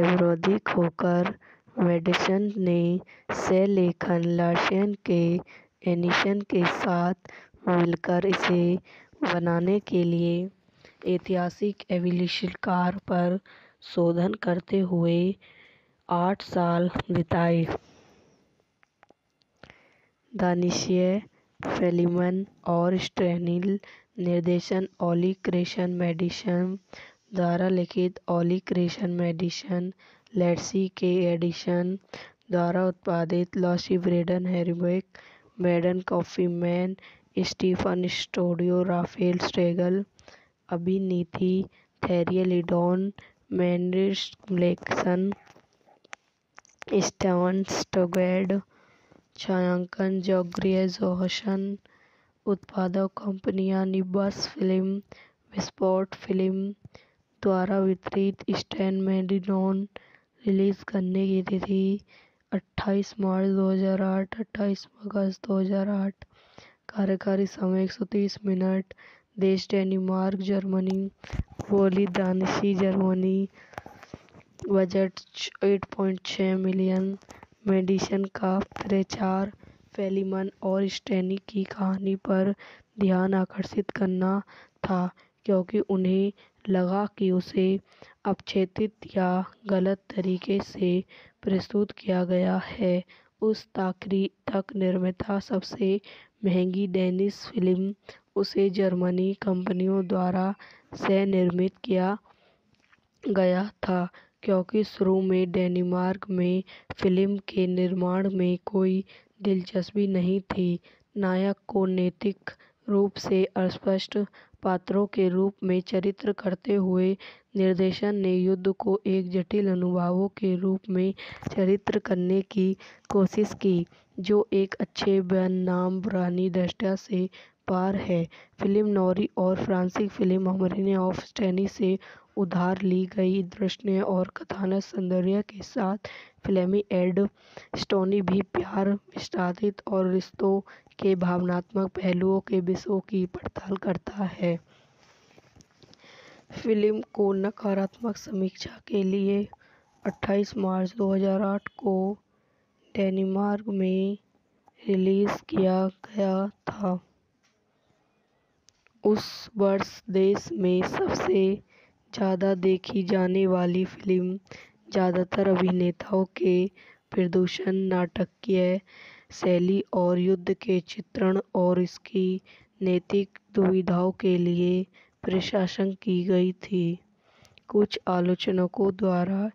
अवरोधित होकर मेडिसन ने से लेखन लाशन के एनिशन के साथ मिलकर इसे बनाने के लिए ऐतिहासिक एवोल्यूशनकार पर शोधन करते हुए आठ साल बिताए। दानिशिय फ्लेमन और स्टेनिल निर्देशन ओली क्रेशन मेडिसन द्वारा लिखित ओली क्रेशन मेडिसन लेट्सी के एडिशन द्वारा उत्पादित lossy Brydon हेरिबेक मैडन coffee man Stephen studio Rafale स्ट्रेगल अभिनीति थेरिय लिडोन मैड्स मिक्केल्सन स्टाइन स्टेंगेड छायांकन जोग्रिय जोहसन उत्पादक कंपनियां निब्बस फिल्म विस्पॉट फिल्म द्वारा वितरित। स्टैन मेडिनोन रिलीज़ करने की तिथि अट्ठाईस मार्च दो हज़ार आठ अट्ठाईस अगस्त दो हज़ार आठ। कार्यकारी समय एक सौ तीस मिनट। देश डेनमार्क जर्मनी। बोली दानिशी जर्मनी। बजट आठ पॉइंट छह मिलियन। मेडिसन का प्रचार फ्लेमन और स्टेनी की कहानी पर ध्यान आकर्षित करना था क्योंकि उन्हें लगा कि उसे अपक्षेपित या गलत तरीके से प्रस्तुत किया गया है। उस ताकरी तक निर्मिता सबसे महंगी डेनिश फिल्म उसे जर्मनी कंपनियों द्वारा से निर्मित किया गया था क्योंकि शुरू में डेनमार्क में फिल्म के निर्माण में कोई दिलचस्पी नहीं थी। नायक को नैतिक रूप से अस्पष्ट पात्रों के रूप में चरित्र करते हुए निर्देशन ने युद्ध को एक जटिल अनुभवों के रूप में चरित्र करने की कोशिश की जो एक अच्छे बनाम पुरानी दृष्टि से पार है। फिल्म नौरी और फ्रांसीसी फिल्म हमरने ऑफ स्टेनी से उधार ली गई दृश्य और कथानक सौंदर्य के साथ फ्लेमी एंड स्टोनी भी प्यार, विस्तारित और रिश्तों के भावनात्मक पहलुओं के विषयों की पड़ताल करता है। फिल्म को नकारात्मक समीक्षा के लिए अट्ठाईस मार्च दो हज़ार आठ को डेनमार्क में रिलीज़ किया गया था। उस वर्ष देश में सबसे ज़्यादा देखी जाने वाली फिल्म ज़्यादातर अभिनेताओं के प्रदूषण, नाटकीय शैली और युद्ध के चित्रण और इसकी नैतिक दुविधाओं के लिए प्रशंसा की गई थी। कुछ आलोचकों द्वारा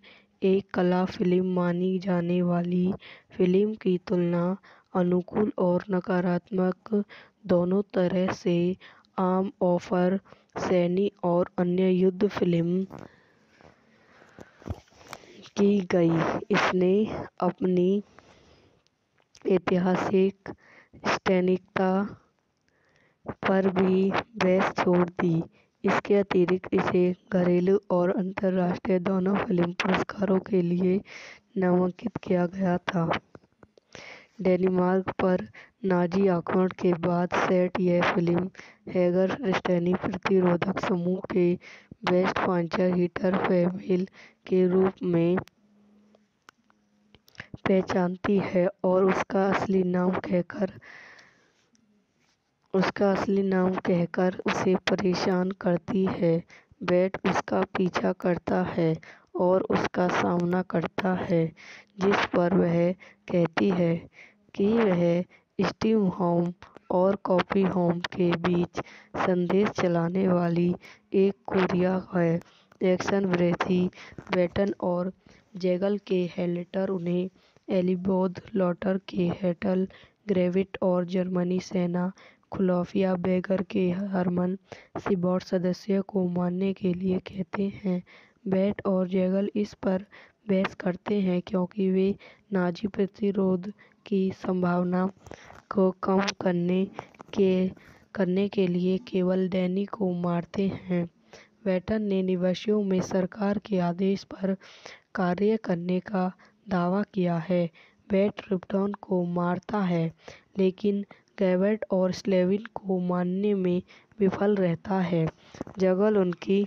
एक कला फिल्म मानी जाने वाली फिल्म की तुलना अनुकूल और नकारात्मक दोनों तरह से आम ऑफर सैनी और अन्य युद्ध फिल्म की गई। इसने अपनी ऐतिहासिक स्थानिकता पर भी बहस छोड़ दी। इसके अतिरिक्त इसे घरेलू और अंतर्राष्ट्रीय दोनों फिल्म पुरस्कारों के लिए नामांकित किया गया था। डेनमार्क पर नाजी आक्रमण के बाद सेट यह फिल्म हैगर स्टेनी प्रतिरोधक समूह के बेस्ट पांचर हीटर फैमिल के रूप में पहचानती है और उसका असली नाम कहकर उसका असली नाम कहकर उसे परेशान करती है। बैट उसका पीछा करता है और उसका सामना करता है, जिस पर वह कहती है कि वह स्टीम होम और कॉफी होम के बीच संदेश चलाने वाली एक कुरिया है। एक्शन ब्रेथी बैटन और जैगल के हेल्टर उन्हें एलिबोध लॉटर के हेटल ग्रेविट और जर्मनी सेना खुलाफिया बैगर के हरमन सिबॉर्ड सदस्य को मानने के लिए कहते हैं। बैट और जैगल इस पर बहस करते हैं क्योंकि वे नाजी प्रतिरोध की संभावना को कम करने के करने के लिए केवल डैनी को मारते हैं। बैटन ने निवासियों में सरकार के आदेश पर कार्य करने का दावा किया है। बैट रिप्टन को मारता है लेकिन गैबर्ट और स्लेविन को मारने में विफल रहता है। जगल उनकी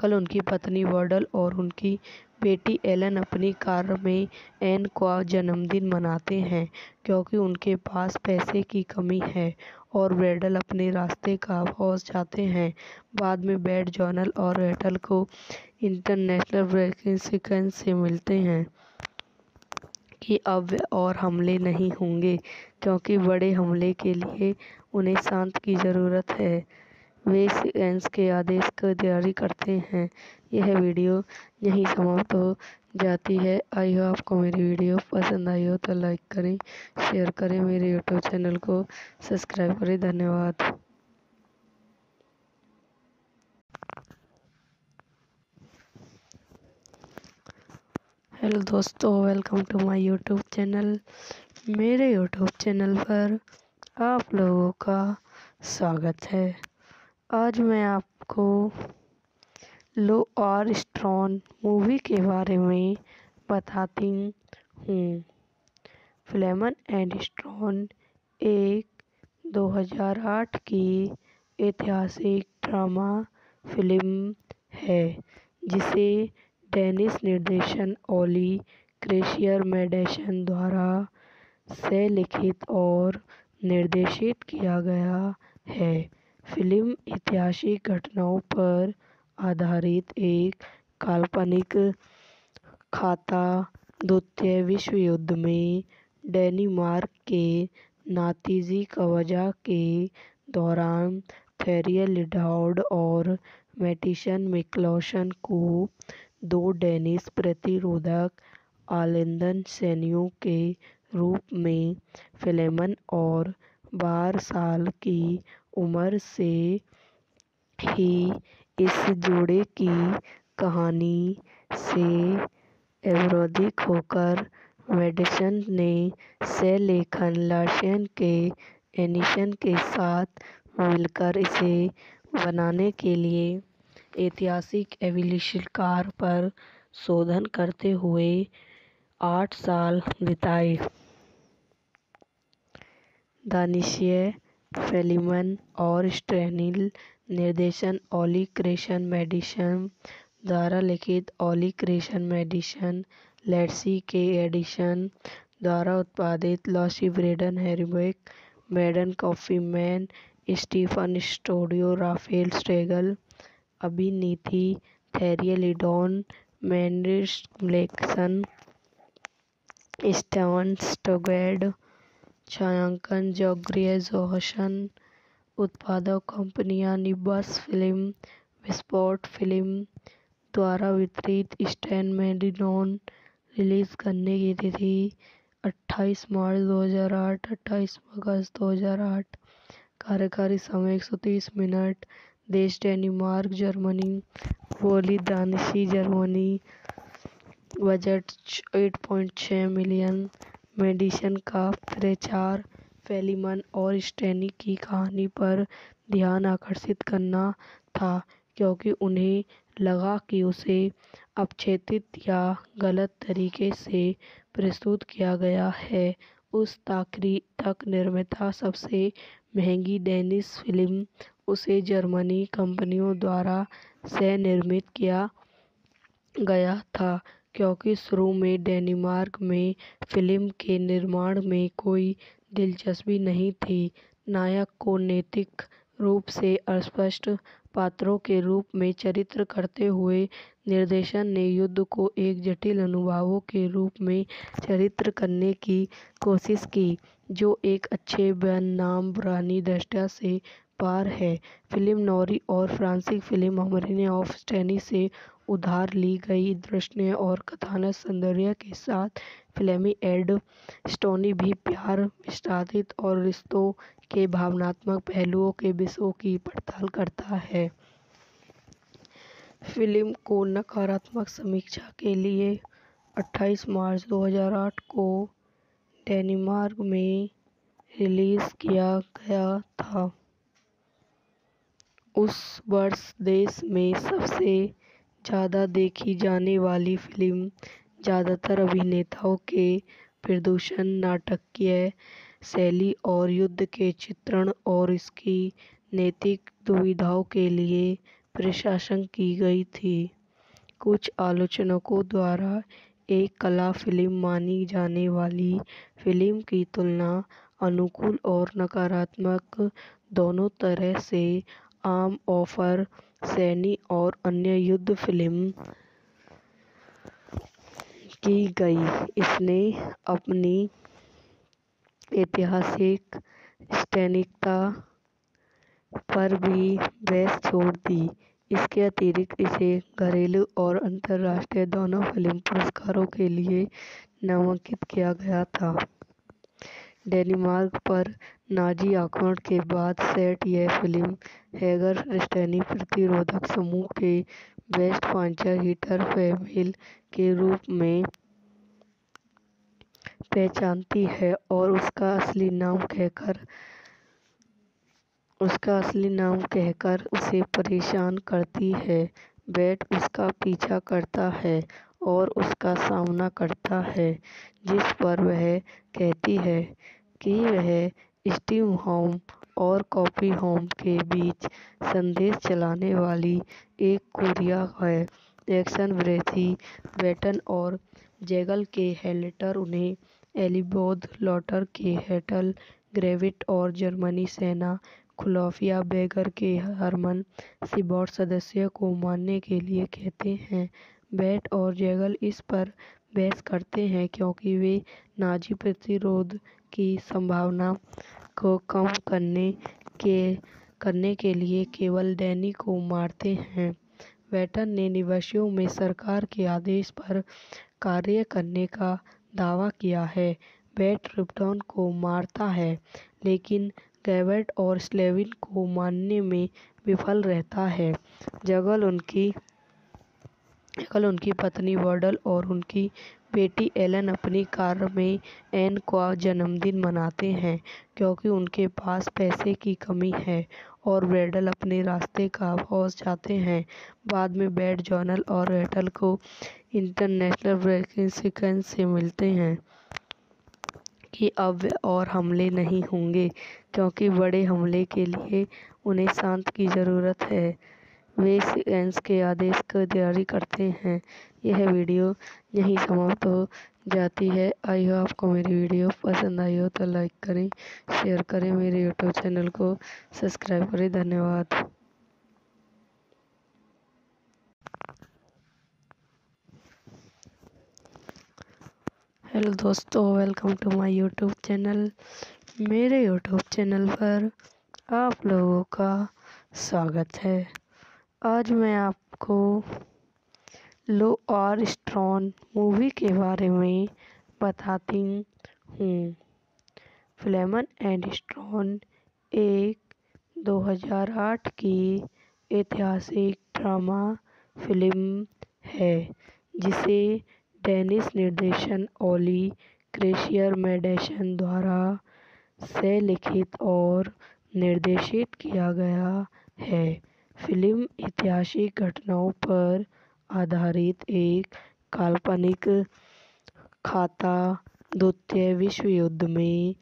कल उनकी पत्नी वर्डल और उनकी बेटी एलन अपनी कार में एन का जन्मदिन मनाते हैं क्योंकि उनके पास पैसे की कमी है और वर्डल अपने रास्ते का पहुँच जाते हैं। बाद में बैट जॉनल और रेटल को इंटरनेशनल ब्रेकिंग से मिलते हैं कि अब और हमले नहीं होंगे क्योंकि बड़े हमले के लिए उन्हें शांत की ज़रूरत है। वे सीक्वेंस के आदेश की तैयारी करते हैं। यह वीडियो यहीं समाप्त हो जाती है। आई हो आपको मेरी वीडियो पसंद आई हो तो लाइक करें, शेयर करें, मेरे यूट्यूब चैनल को सब्सक्राइब करें। धन्यवाद। हेलो दोस्तों, welcome to my YouTube channel. मेरे यूट्यूब चैनल पर आप लोगों का स्वागत है। आज मैं आपको लो आर स्ट्रॉन मूवी के बारे में बताती हूँ। फ्लेमन एंड स्ट्रॉन एक दो हज़ार आठ की ऐतिहासिक ड्रामा फिल्म है जिसे डेनिश निर्देशन ओली क्रेशियर मेडेशन द्वारा से लिखित और निर्देशित किया गया है। फिल्म ऐतिहासिक घटनाओं पर आधारित एक काल्पनिक खाता द्वितीय विश्व युद्ध में डेनमार्क के नातीजी कब्जा के दौरान थ्यूर लिंडहार्ट और मैटिसन मिक्लोसन को दो डेनिश प्रतिरोधक आलिंदन सैनिकों के रूप में फ्लेमन और बारह साल की उम्र से ही इस जोड़े की कहानी से अवरोधित होकर मेडिसन ने सहलेखन लाशेन के एनिशन के साथ मिलकर इसे बनाने के लिए ऐतिहासिक एवोल्यूशनकार पर शोधन करते हुए आठ साल बिताए। दानिशिय फेलिमन और स्टेनिल निर्देशन ओली क्रेशन मेडिसन द्वारा लिखित ओली क्रेशन मेडिसन लेट्सी के एडिशन द्वारा उत्पादित lossy Brydon हेरिबेक मैडन coffee man Stephen studio Rafale struggle अभिनीति थेरियल लिडॉन मैड्स मिकेल्सन स्टाइन स्टेंगेड छायांकन जोग्रिय जोहसन। उत्पादक कंपनियां निब्बास फिल्म विस्पॉट फिल्म द्वारा वितरित स्टैन मेडिनॉन रिलीज करने की तिथि अट्ठाईस मार्च दो हज़ार आठ अट्ठाईस अगस्त दो हज़ार आठ। कार्यकारी समय एक सौ तीस मिनट। देश डेनमार्क जर्मनी। बोली दानिशी जर्मनी। बजट आठ पॉइंट छह मिलियन। मेडिसन का प्रचार फेलिमन और स्टेनी की कहानी पर ध्यान आकर्षित करना था क्योंकि उन्हें लगा कि उसे अपछेदित या गलत तरीके से प्रस्तुत किया गया है। उस ताकरी तक निर्मिता सबसे महंगी डेनिश फिल्म उसे जर्मनी कंपनियों द्वारा सह निर्मित किया गया था क्योंकि शुरू में डेनमार्क में फिल्म के निर्माण में कोई दिलचस्पी नहीं थी। नायक को नैतिक रूप से अस्पष्ट पात्रों के रूप में चरित्र करते हुए निर्देशन ने युद्ध को एक जटिल अनुभवों के रूप में चरित्र करने की कोशिश की जो एक अच्छे बनाम पुरानी दृष्टि से पार है। फिल्म नॉरी और फ्रांसीसी फिल्म अमरीन ऑफ स्टेनी से उधार ली गई दृश्य और कथानक सौंदर्य के साथ फिल्मी एड स्टोनी भी प्यार विस्थापित और रिश्तों के भावनात्मक पहलुओं के विषयों की पड़ताल करता है। फिल्म को नकारात्मक समीक्षा के लिए अट्ठाईस मार्च दो हज़ार आठ को डेनमार्क में रिलीज़ किया गया था। उस वर्ष देश में सबसे ज़्यादा देखी जाने वाली फिल्म ज़्यादातर अभिनेताओं के प्रदूषण नाटकीय शैली और युद्ध के चित्रण और इसकी नैतिक दुविधाओं के लिए प्रशंसा की गई थी। कुछ आलोचकों द्वारा एक कला फिल्म मानी जाने वाली फिल्म की तुलना अनुकूल और नकारात्मक दोनों तरह से आम ऑफर सैनी और अन्य युद्ध फिल्म की गई। इसने अपनी ऐतिहासिक स्टैनिकता पर भी बहस छोड़ दी। इसके अतिरिक्त इसे घरेलू और अंतर्राष्ट्रीय दोनों फिल्म पुरस्कारों के लिए नामांकित किया गया था। डेनमार्क पर नाजी आक्रमण के बाद सेट यह फिल्म हैगर स्टेनी प्रतिरोधक समूह के वेस्ट पांचर हीटर फैमिल के रूप में पहचानती है और उसका असली नाम कहकर उसका असली नाम कहकर उसे परेशान करती है। बैट उसका पीछा करता है और उसका सामना करता है जिस पर वह कहती है कि वह स्टीम होम और कॉफी होम के बीच संदेश चलाने वाली एक कुरिया है। एक्शन ब्रेथी बैटन और जैगल के हेल्टर उन्हें एलिबोध लॉटर के हेटल ग्रेविट और जर्मनी सेना खुलाफिया बैगर के हरमन सिबॉर्ड सदस्य को मानने के लिए कहते हैं। बैट और जैगल इस पर बहस करते हैं क्योंकि वे नाजी प्रतिरोध की संभावना को कम करने के करने के लिए केवल डैनी को मारते हैं। बैटन ने निवासियों में सरकार के आदेश पर कार्य करने का दावा किया है। बैट रिप्टन को मारता है लेकिन गैबर्ट और स्लेविन को मारने में विफल रहता है। जगल उनकी जगल उनकी पत्नी वर्डल और उनकी बेटी एलन अपनी कार में एन का जन्मदिन मनाते हैं क्योंकि उनके पास पैसे की कमी है और ब्रेडल अपने रास्ते का पहुँच जाते हैं। बाद में बैड जॉनल और रेटल को इंटरनेशनल ब्रेकिंग सीक्वेंस से मिलते हैं कि अब और हमले नहीं होंगे क्योंकि बड़े हमले के लिए उन्हें शांत की ज़रूरत है। वे सीक्वेंस के आदेश की तैयारी करते हैं। यह वीडियो यहीं समाप्त हो जाती है। आई हो आपको मेरी वीडियो पसंद आई हो तो लाइक करें, शेयर करें, मेरे यूट्यूब चैनल को सब्सक्राइब करें। धन्यवाद। हेलो दोस्तों, welcome to my YouTube channel. मेरे यूट्यूब चैनल पर आप लोगों का स्वागत है। आज मैं आपको लो और स्ट्रॉन मूवी के बारे में बताती हूँ। फ्लेम एंड स्ट्रॉन एक दो हज़ार आठ की ऐतिहासिक ड्रामा फिल्म है जिसे डेनिश निर्देशन ओली क्रेशियर मेडेशन द्वारा से लिखित और निर्देशित किया गया है। फिल्म ऐतिहासिक घटनाओं पर आधारित एक काल्पनिक खाता द्वितीय विश्व युद्ध में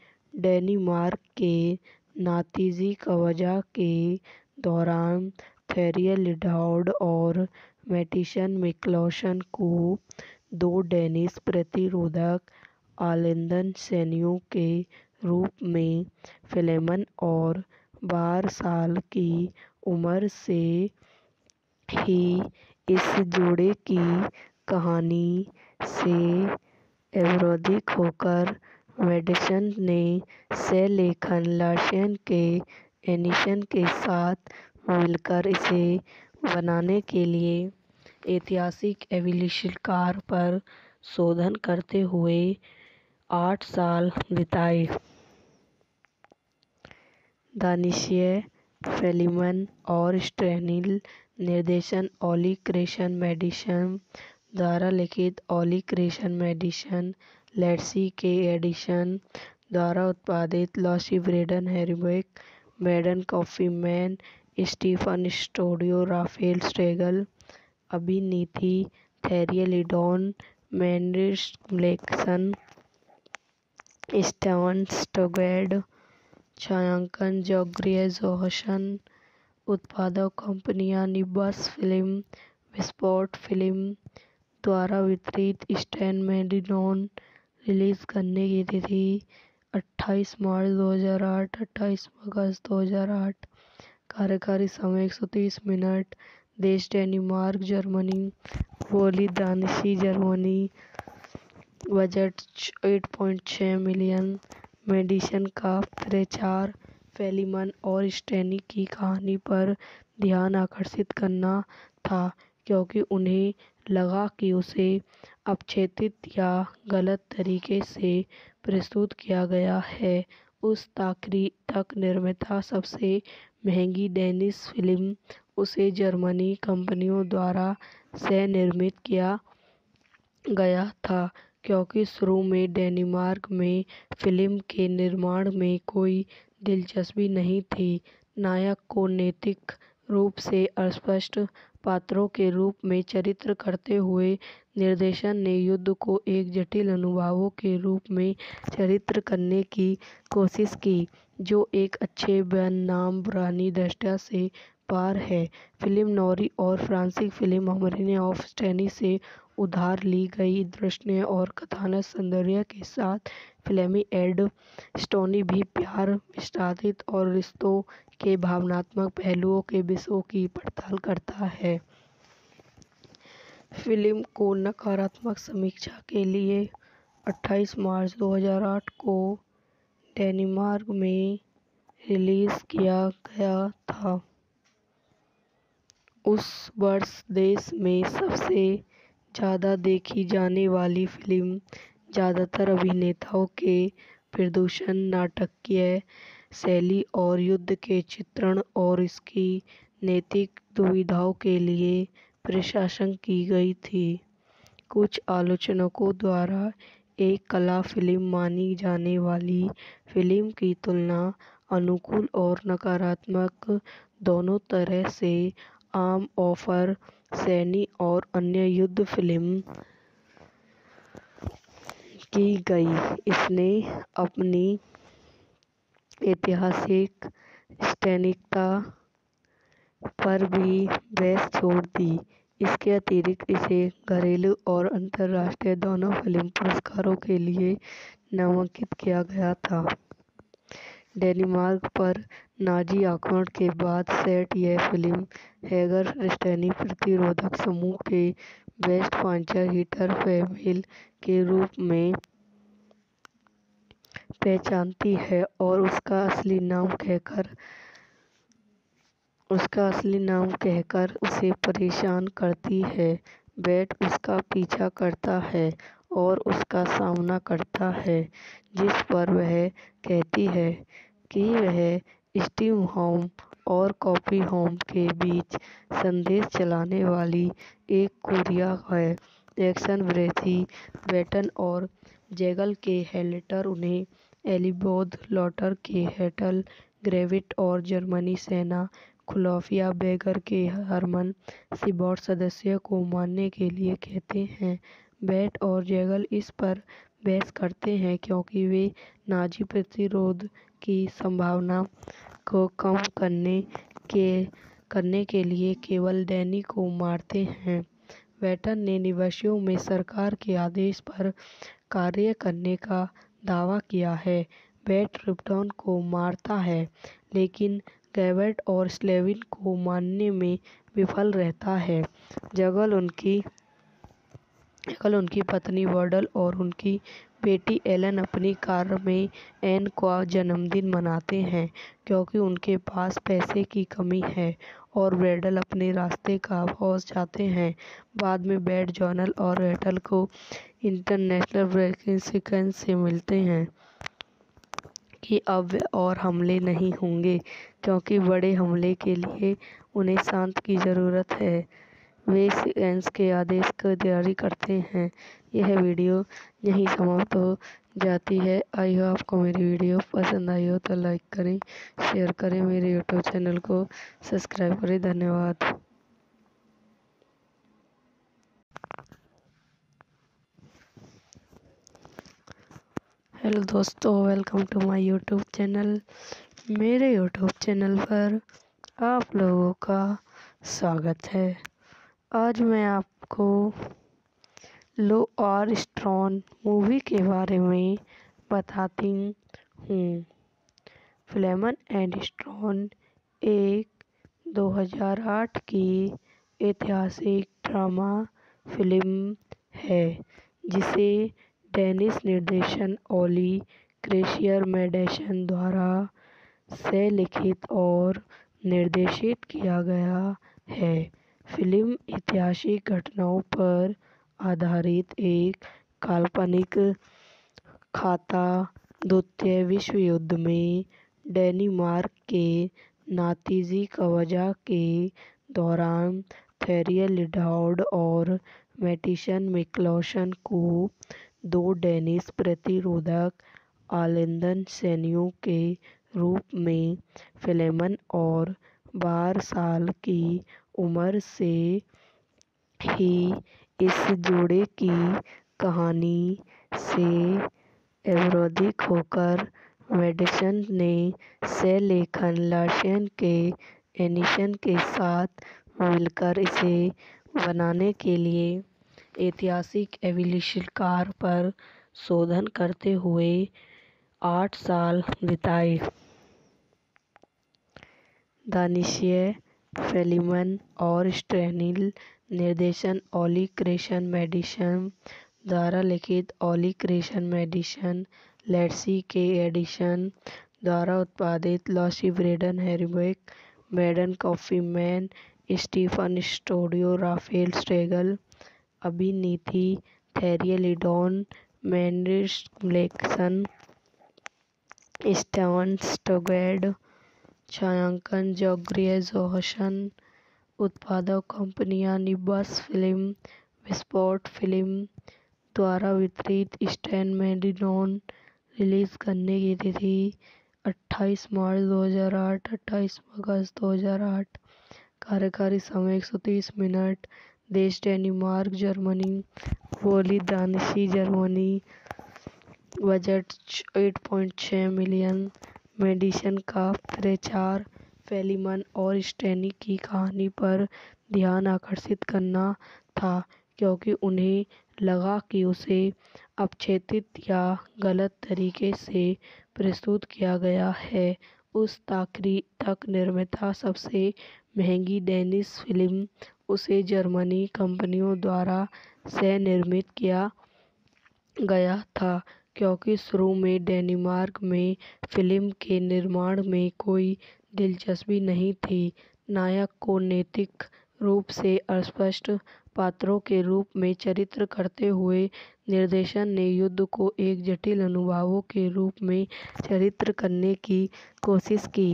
डेनमार्क के नातीजी कब्जा के दौरान थ्यूर लिंडहार्ट और मैडिसन मिकलसन को दो डेनिश प्रतिरोधक आलिंदन सैनियों के रूप में फिलेमन और बारह साल की उम्र से ही इस जोड़े की कहानी से अवरोधिक होकर मेडिसन ने सहलेखन लाशेन के एनिशन के साथ मिलकर इसे बनाने के लिए ऐतिहासिक एवोल्यूशनकार पर शोधन करते हुए आठ साल बिताए। दानिशिय फेलिमन और स्टेनिल निर्देशन ओली क्रेशन मेडिसन द्वारा लिखित ओली क्रेशन मेडिसन लेट्सी के एडिशन द्वारा उत्पादित lossy Brydon हेरिबेक Baden coffee man Stephen studio Rafale स्ट्रेगल अभिनीति Thure Lindhardt Mads Mikkelsen Stine Stengade छायांकन जोगरिया जोहसन उत्पादक कंपनियां निब्बास फिल्म विस्पॉट फिल्म द्वारा वितरित। स्टैन मेडिनॉन रिलीज़ करने की तिथि अट्ठाईस मार्च दो हज़ार आठ, अट्ठाईस अगस्त दो हज़ार आठ। कार्यकारी समय एक सौ तीस मिनट। देश डेनमार्क, जर्मनी। बोली दानिशी जर्मनी। बजट आठ पॉइंट छः मिलियन। मेडिसन का प्रचार फेलिमन और स्टेनी की कहानी पर ध्यान आकर्षित करना था क्योंकि उन्हें लगा कि उसे अपक्षेपित या गलत तरीके से प्रस्तुत किया गया है। उस ताकरी तक निर्मिता सबसे महंगी डेनिश फिल्म उसे जर्मनी कंपनियों द्वारा सह निर्मित किया गया था क्योंकि शुरू में डेनमार्क में फिल्म के निर्माण में कोई दिलचस्पी नहीं थी। नायक को नैतिक रूप से अस्पष्ट पात्रों के रूप में चरित्र करते हुए निर्देशन ने युद्ध को एक जटिल अनुभवों के रूप में चरित्र करने की कोशिश की जो एक अच्छे बनाम पुरानी दृष्टि से पार है। फिल्म नॉरी और फ्रांसीसी फिल्म अमरीने ऑफ स्टेनी से उधार ली गई दृश्य और कथानक सौंदर्य के साथ फिल्मी एड स्टोनी भी प्यार विस्तारित और रिश्तों के भावनात्मक पहलुओं के विषयों की पड़ताल करता है। फिल्म को नकारात्मक समीक्षा के लिए अट्ठाईस मार्च दो हज़ार आठ को डेनमार्क में रिलीज़ किया गया था। उस वर्ष देश में सबसे ज़्यादा देखी जाने वाली फिल्म ज़्यादातर अभिनेताओं के प्रदूषण नाटकीय शैली और युद्ध के चित्रण और इसकी नैतिक दुविधाओं के लिए प्रशंसा की गई थी। कुछ आलोचकों द्वारा एक कला फिल्म मानी जाने वाली फिल्म की तुलना अनुकूल और नकारात्मक दोनों तरह से आम ऑफर सैनी और अन्य युद्ध फिल्म की गई। इसने अपनी ऐतिहासिक स्थानिकता पर भी बहस छोड़ दी। इसके अतिरिक्त इसे घरेलू और अंतर्राष्ट्रीय दोनों फिल्म पुरस्कारों के लिए नामांकित किया गया था। डेनमार्क पर नाजी आक्रमण के बाद सेट यह फिल्म हैगर स्टेनी प्रतिरोधक समूह के बेस्ट पांचर हीटर फीमेल के रूप में पहचानती है और उसका असली नाम कहकर उसका असली नाम कहकर उसे परेशान करती है। बैट उसका पीछा करता है और उसका सामना करता है, जिस पर वह कहती है कि वह स्टीम होम और कॉपी होम के बीच संदेश चलाने वाली एक कुरिया है। एक्शन विरोधी बैटन और जैगल के हेल्टर उन्हें एलिबोध लॉटर के हेटल ग्रेविट और जर्मनी सेना खुलाफिया बेगर के हरमन सिबॉर्ड सदस्य को मानने के लिए कहते हैं। बैट और जैगल इस पर बहस करते हैं क्योंकि वे नाजी प्रतिरोध की संभावना को कम करने के करने के लिए केवल डैनी को मारते हैं। बैटन ने निवासियों में सरकार के आदेश पर कार्य करने का दावा किया है। बैट रिपटन को मारता है लेकिन कैवेट और स्लेविन को मानने में विफल रहता है। जगल उनकी जगल उनकी पत्नी वर्डल और उनकी बेटी एलन अपनी कार में एन का जन्मदिन मनाते हैं क्योंकि उनके पास पैसे की कमी है और वर्डल अपने रास्ते का पहुँच जाते हैं। बाद में बैट जॉनल और रेटल को इंटरनेशनल ब्रेकिंग सीक्वेंस से मिलते हैं कि अब और हमले नहीं होंगे क्योंकि बड़े हमले के लिए उन्हें शांत की ज़रूरत है। वे सीक्वेंस के आदेश की तैयारी करते हैं। यह वीडियो यहीं समाप्त हो जाती है। आई हो आपको मेरी वीडियो पसंद आई हो तो लाइक करें, शेयर करें, मेरे यूट्यूब चैनल को सब्सक्राइब करें। धन्यवाद। हेलो दोस्तों, welcome to my YouTube channel. मेरे यूट्यूब चैनल पर आप लोगों का स्वागत है। आज मैं आपको लो आर स्ट्रॉन मूवी के बारे में बताती हूँ। फ्लेम एंड स्ट्रॉन एक दो हज़ार आठ की ऐतिहासिक ड्रामा फिल्म है जिसे डेनिश निर्देशन ओली क्रेशियर मेडेशन द्वारा से लिखित और निर्देशित किया गया है। फिल्म ऐतिहासिक घटनाओं पर आधारित एक काल्पनिक खाता द्वितीय विश्व युद्ध में डेनमार्क के नातीजी कब्जा के दौरान थ्यूर लिंडहार्ट और मैटिसन मिकलसन को दो डेनिश प्रतिरोधक आलिंदन सैनियों के रूप में फिलेमन और बारह साल की उम्र से ही इस जोड़े की कहानी से अवरोधिक होकर मेडिसन ने से लेखन लाशियन के एनिशन के साथ मिलकर इसे बनाने के लिए ऐतिहासिक एवोल्यूशनकार पर शोधन करते हुए आठ साल बिताए। दानिशिय फेलिमन और स्टेनिल निर्देशन ओली क्रेशन मेडिसन द्वारा लिखित ओली क्रेशन मेडिसन लेट्सी के एडिशन द्वारा उत्पादित lossy Brydon हेरिबेक Baden coffee man Stephen studio Rafale struggle अभिनीति थेरिय लिडॉन मैड्स मिकेल्सन स्टाइन स्टेंगेड छायांकन जोग्रिय जोहसन उत्पादक कंपनियां निब्बस फिल्म स्पॉट फिल्म द्वारा वितरित स्टैन मेडिनॉन रिलीज़ करने की तिथि अट्ठाईस मार्च दो हज़ार आठ, अट्ठाईस अगस्त दो हज़ार आठ, कार्यकारी समय एक सौ तीस मिनट, देश डेनमार्क, जर्मनी, बोली दानिशी जर्मनी, बजट आठ पॉइंट छः मिलियन, मेडिसन का प्रचार फेलिमन और स्टैनी की कहानी पर ध्यान आकर्षित करना था क्योंकि उन्हें लगा कि उसे अपछेदित या गलत तरीके से प्रस्तुत किया गया है। उस ताकरी तक निर्मिता सबसे महंगी डेनिश फिल्म उसे जर्मनी कंपनियों द्वारा सह निर्मित किया गया था क्योंकि शुरू में डेनमार्क में फिल्म के निर्माण में कोई दिलचस्पी नहीं थी। नायक को नैतिक रूप से अस्पष्ट पात्रों के रूप में चरित्र करते हुए निर्देशन ने युद्ध को एक जटिल अनुभवों के रूप में चरित्र करने की कोशिश की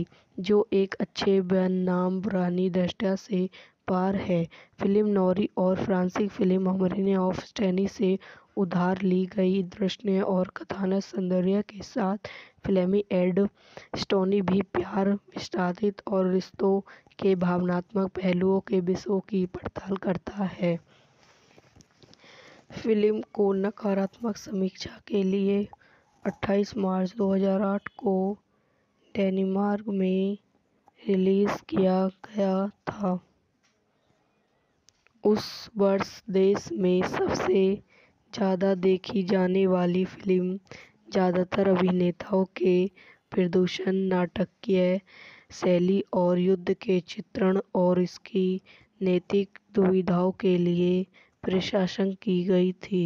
जो एक अच्छे बनाम पुरानी दृष्टि से पार है। फिल्म नॉरी और फ्रांसीसी फिल्म अमरीने ऑफ स्टैनी से उधार ली गई दृश्य और कथानक सौंदर्य के साथ फिल्मी एड स्टोनी भी प्यार, विस्थापित और रिश्तों के भावनात्मक पहलुओं के विषयों की पड़ताल करता है। फिल्म को नकारात्मक समीक्षा के लिए अट्ठाईस मार्च दो हज़ार आठ को डेनमार्क में रिलीज़ किया गया था। उस वर्ष देश में सबसे ज़्यादा देखी जाने वाली फिल्म, ज़्यादातर अभिनेताओं के प्रदूषण, नाटकीय शैली और युद्ध के चित्रण और इसकी नैतिक दुविधाओं के लिए प्रशंसा की गई थी।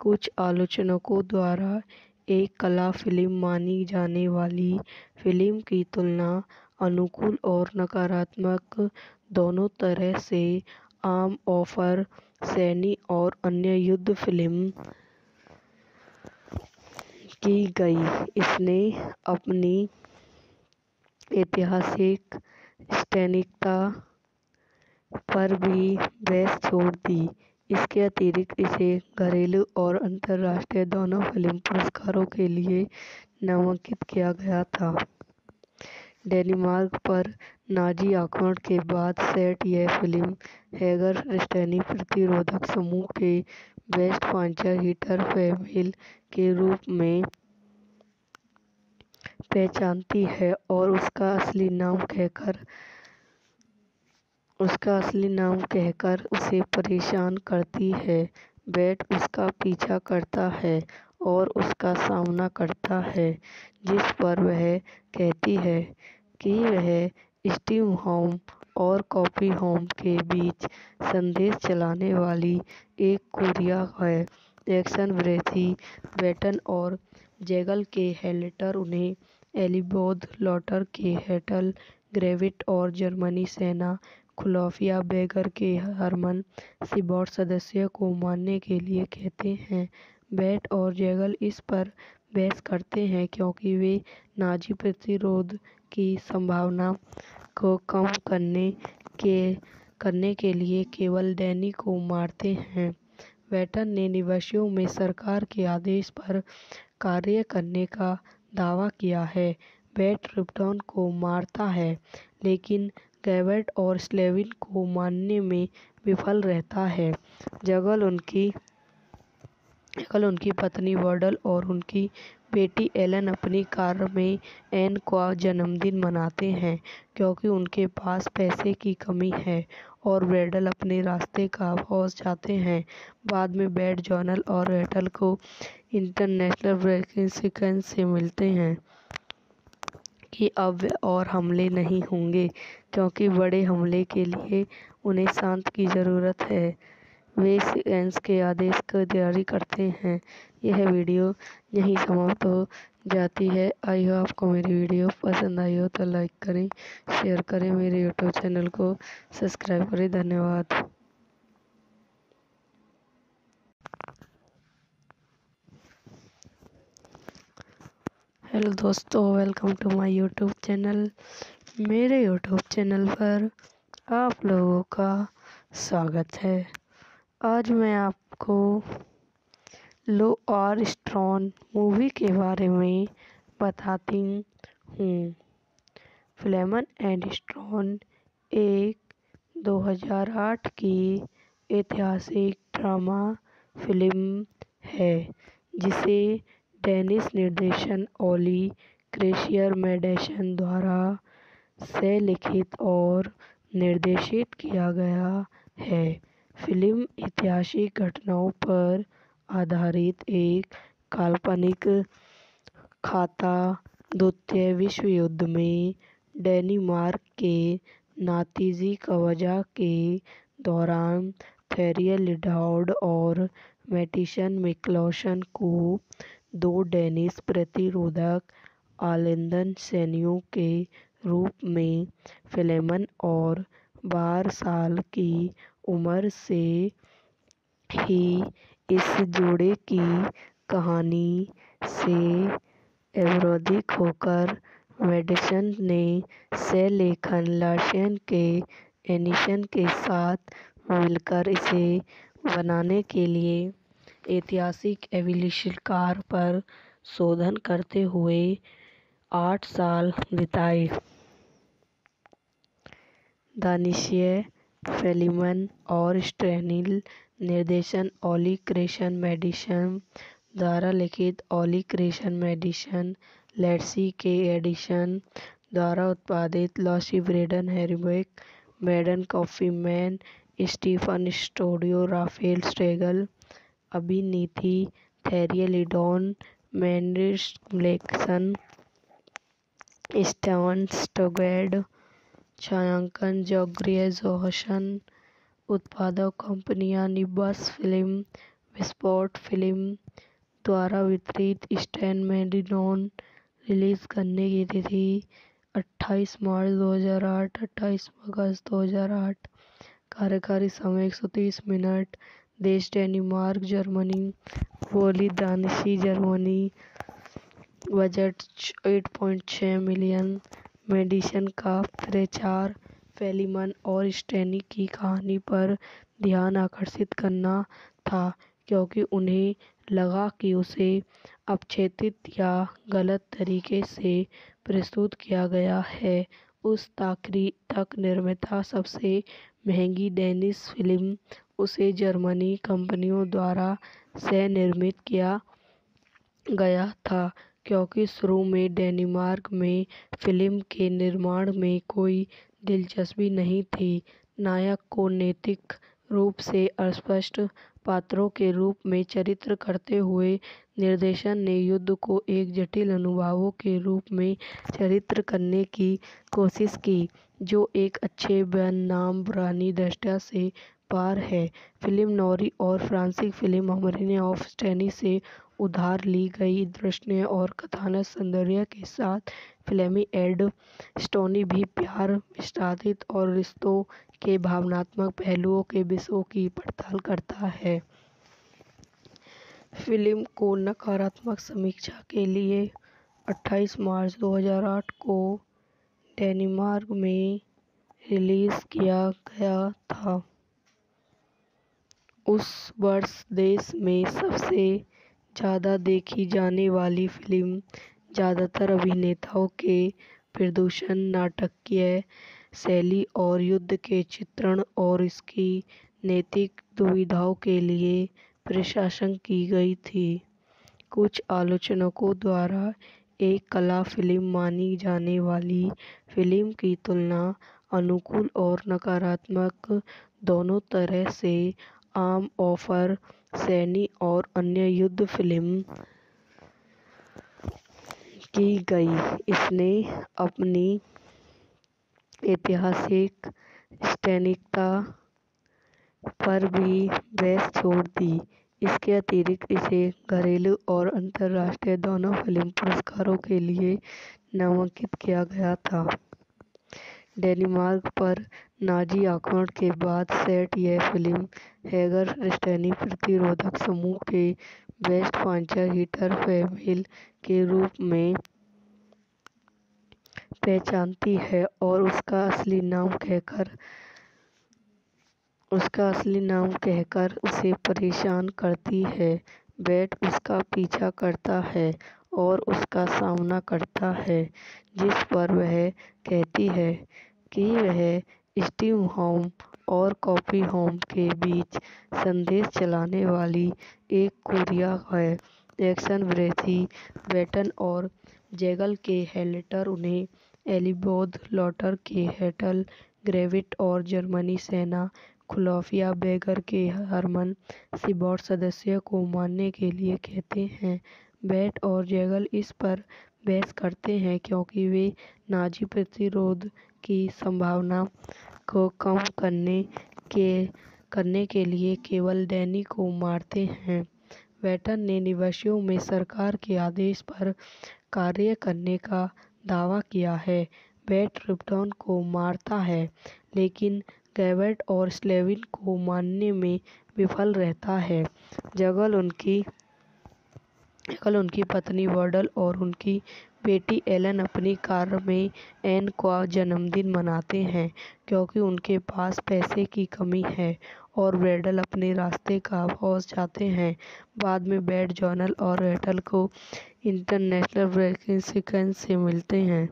कुछ आलोचकों द्वारा एक कला फिल्म मानी जाने वाली फिल्म की तुलना अनुकूल और नकारात्मक दोनों तरह से आम ऑफर सैनी और अन्य युद्ध फिल्म की गई। इसने अपनी ऐतिहासिक स्टैनिकता पर भी बहस छोड़ दी। इसके अतिरिक्त इसे घरेलू और अंतर्राष्ट्रीय दोनों फिल्म पुरस्कारों के लिए नामांकित किया गया था। डेनमार्क पर नाजी आक्रमण के बाद सेट यह फिल्म हैगर स्टैनी प्रतिरोधक समूह के बेस्ट पांचर हिटर फैमिल के रूप में पहचानती है और उसका असली नाम कहकर उसका असली नाम कहकर उसे परेशान करती है। बैट उसका पीछा करता है और उसका सामना करता है जिस पर वह कहती है कि वह स्टीम होम और कॉफी होम के बीच संदेश चलाने वाली एक कुरिया है। एक्शन विरोधी बैटन और जैगल के हेल्टर उन्हें एलिबोध लॉटर के हेटल ग्रेविट और जर्मनी सेना खुलाफिया बेगर के हरमन सिबॉर्ड सदस्य को मानने के लिए कहते हैं। बैट और जैगल इस पर बहस करते हैं क्योंकि वे नाजी प्रतिरोध की संभावना को कम करने के करने के लिए केवल डैनी को मारते हैं। बैटन ने निवासियों में सरकार के आदेश पर कार्य करने का दावा किया है। बैट रिप्टन को मारता है लेकिन कैवेट और स्लेविन को मानने में विफल रहता है। जगल उनकी जगल उनकी पत्नी वर्डल और उनकी बेटी एलन अपनी कार में एन का जन्मदिन मनाते हैं क्योंकि उनके पास पैसे की कमी है और वर्डल अपने रास्ते का पहुँच जाते हैं। बाद में बैट जॉनल और रेटल को इंटरनेशनल ब्रेकिंग सीक्वेंस से मिलते हैं कि अब और हमले नहीं होंगे क्योंकि बड़े हमले के लिए उन्हें शांत की ज़रूरत है। वे सीक्वेंस के आदेश की तैयारी करते हैं। यह वीडियो यहीं समाप्त हो जाती है। आई हो आपको मेरी वीडियो पसंद आई हो तो लाइक करें, शेयर करें, मेरे यूट्यूब चैनल को सब्सक्राइब करें। धन्यवाद। हेलो दोस्तों, welcome to my YouTube channel. मेरे यूट्यूब चैनल पर आप लोगों का स्वागत है। आज मैं आपको लो और स्ट्रॉन मूवी के बारे में बताती हूँ। फ्लेम एंड स्ट्रॉन एक दो हज़ार आठ की ऐतिहासिक ड्रामा फिल्म है जिसे डेनिश निर्देशन ओली क्रेशियर मेडेशन द्वारा से लिखित और निर्देशित किया गया है। फिल्म ऐतिहासिक घटनाओं पर आधारित एक काल्पनिक खाता द्वितीय विश्व युद्ध में डेनमार्क के नातीजी कब्जा के दौरान थ्यूर लिंडहार्ट और मैटिसन मिक्लोसन को दो डेनिश प्रतिरोधक आलिंदन सैनिकों के रूप में फ्लेमन और बारह साल की उम्र से ही इस जोड़े की कहानी से अवरोधित होकर मेडिसन ने से लेखन लाशन के एनिशन के साथ मिलकर इसे बनाने के लिए ऐतिहासिक एविलिशनकार पर शोधन करते हुए आठ साल बिताए। दानिशिय फ्लेमन और स्टेनिल निर्देशन ओली क्रेशन मेडिसन द्वारा लिखित ओली क्रेशन मेडिसन लेट्सी के एडिशन द्वारा उत्पादित lossy Brydon हेरिबेक मैडन coffee man Stephen studio Rafale struggle अभिनीति Thure Lindhardt Mads Mikkelsen Stine Stengade छायांकन जोग्रिय जोहसन उत्पादक कंपनियां निब्बस फिल्म विस्पॉट फिल्म द्वारा वितरित स्टैन मेडिनॉन रिलीज़ करने की तिथि अट्ठाईस मार्च दो हज़ार आठ अट्ठाईस अगस्त दो हज़ार आठ। कार्यकारी समय एक सौ तीस मिनट। देश डेनमार्क जर्मनी। बोली दानिशी जर्मनी। बजट आठ पॉइंट छह मिलियन। मेडिसन का प्रचार फ्लेमन और स्टेनी की कहानी पर ध्यान आकर्षित करना था क्योंकि उन्हें लगा कि उसे अपछेदित या गलत तरीके से प्रस्तुत किया गया है। उस ताकरी तक निर्मित सबसे महंगी डेनिश फिल्म उसे जर्मनी कंपनियों द्वारा से निर्मित किया गया था क्योंकि शुरू में डेनमार्क में फिल्म के निर्माण में कोई दिलचस्पी नहीं थी। नायक को नैतिक रूप से अस्पष्ट पात्रों के रूप में चरित्र करते हुए निर्देशन ने युद्ध को एक जटिल अनुभवों के रूप में चरित्र करने की कोशिश की जो एक अच्छे बदनाम पुरानी दृष्टि से पार है। फिल्म नॉरी और फ्रांसीसी फिल्म हमने ऑफ स्टेनी से उधार ली गई दृश्य और कथानक सौंदर्य के साथ फ्लेमी एड स्टोनी भी प्यार विस्तारित और रिश्तों के भावनात्मक पहलुओं के विषयों की पड़ताल करता है। फिल्म को नकारात्मक समीक्षा के लिए अट्ठाईस मार्च दो हज़ार आठ को डेनमार्क में रिलीज़ किया गया था। उस वर्ष देश में सबसे ज़्यादा देखी जाने वाली फिल्म ज़्यादातर अभिनेताओं के प्रदूषण नाटकीय शैली और युद्ध के चित्रण और इसकी नैतिक दुविधाओं के लिए प्रशंसा की गई थी। कुछ आलोचकों द्वारा एक कला फिल्म मानी जाने वाली फिल्म की तुलना अनुकूल और नकारात्मक दोनों तरह से आम ऑफर सैनी और अन्य युद्ध फिल्म की गई। इसने अपनी ऐतिहासिक स्टैनिकता पर भी बहस छोड़ दी। इसके अतिरिक्त इसे घरेलू और अंतर्राष्ट्रीय दोनों फिल्म पुरस्कारों के लिए नामांकित किया गया था। डेनमार्क पर नाजी आक्रमण के बाद सेट यह फिल्म हैगर स्टेनी प्रतिरोधक समूह के बेस्ट पांचर हिटर फैमिल के रूप में पहचानती है और उसका असली नाम कहकर उसका असली नाम कहकर उसे परेशान करती है। बैट उसका पीछा करता है और उसका सामना करता है, जिस पर वह कहती है कि वह स्टीव होम और कॉफी होम के बीच संदेश चलाने वाली एक कोरिया है। एक्शन ब्रेथी बैटन और जैगल के हेलेटर उन्हें एलिबोध लॉटर के हेटल ग्रेविट और जर्मनी सेना खुलाफिया बैगर के हरमन सिबॉट सदस्य को मानने के लिए कहते हैं। बैट और जैगल इस पर बहस करते हैं क्योंकि वे नाजी प्रतिरोध की संभावना को कम करने के करने के लिए केवल डैनी को मारते हैं। बैटन ने निवासियों में सरकार के आदेश पर कार्य करने का दावा किया है। बैट रिप्टन को मारता है लेकिन गैबर्ट और स्लेविन को मारने में विफल रहता है। जगल उनकी जगल उनकी पत्नी वर्डल और उनकी बेटी एलन अपनी कार में एन का जन्मदिन मनाते हैं क्योंकि उनके पास पैसे की कमी है और ब्रेडल अपने रास्ते का पहुँच जाते हैं। बाद में बैट जॉनल और रेटल को इंटरनेशनल ब्रेकिंग सीक्वेंस से मिलते हैं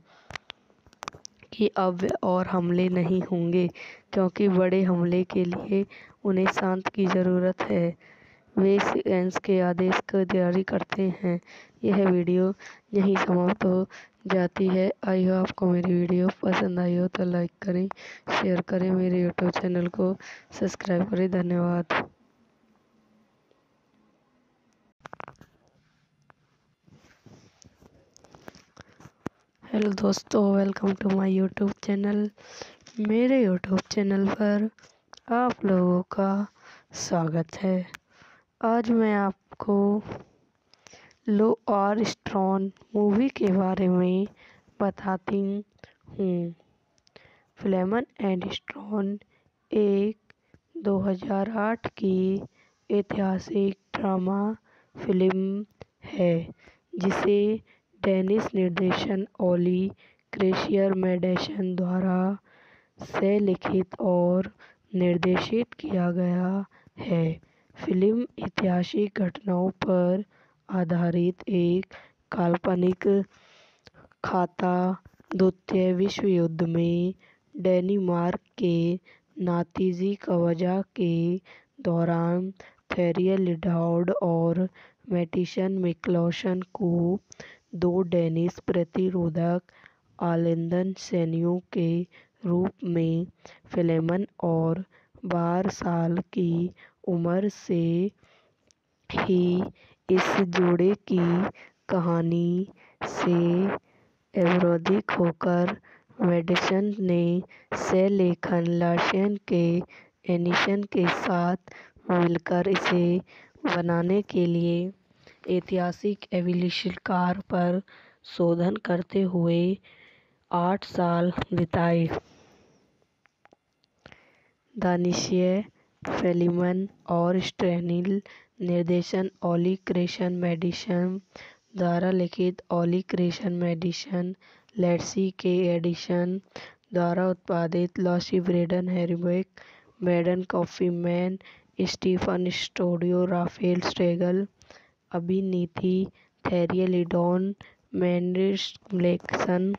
कि अब और हमले नहीं होंगे क्योंकि बड़े हमले के लिए उन्हें शांत की ज़रूरत है। वे सीक्वेंस के आदेश की तैयारी करते हैं। यह वीडियो यहीं समाप्त हो जाती है। आई हो आपको मेरी वीडियो पसंद आई हो तो लाइक करें, शेयर करें, मेरे यूट्यूब चैनल को सब्सक्राइब करें। धन्यवाद। हेलो दोस्तों, welcome to my YouTube channel. मेरे यूट्यूब चैनल पर आप लोगों का स्वागत है। आज मैं आपको लो आर स्ट्रॉन मूवी के बारे में बताती हूँ। फ्लेम एंड स्ट्रॉन एक दो हज़ार आठ की ऐतिहासिक ड्रामा फिल्म है जिसे डेनिश निर्देशन ओली क्रेशियर मेडेशन द्वारा से लिखित और निर्देशित किया गया है। फिल्म ऐतिहासिक घटनाओं पर आधारित एक काल्पनिक खाता द्वितीय विश्व युद्ध में डेनमार्क के नातीजी कब्जा के दौरान थेरिय लिंडहार्ड और मैटिसन मिक्लोसन को दो डेनिश प्रतिरोधक आलिंदन सैनियों के रूप में फिलेमन और बारह साल की उम्र से ही इस जोड़े की कहानी से अवरोधित होकर मेडिसन ने लेखन लाशेन के एनिशन के साथ मिलकर इसे बनाने के लिए ऐतिहासिक एवोल्यूशनकार पर शोधन करते हुए आठ साल बिताए। दानिशिय फेलिमन और स्टेनिल निर्देशन ओली क्रेशन मेडिसन द्वारा लिखित ओली क्रेशन मेडिसन लेट्सी के एडिशन द्वारा उत्पादित lossy Brydon हेरिबेक मैडन coffee man Stephen studio Rafale struggle अभिनीति थेरिय Lindhardt Mads Mikkelsen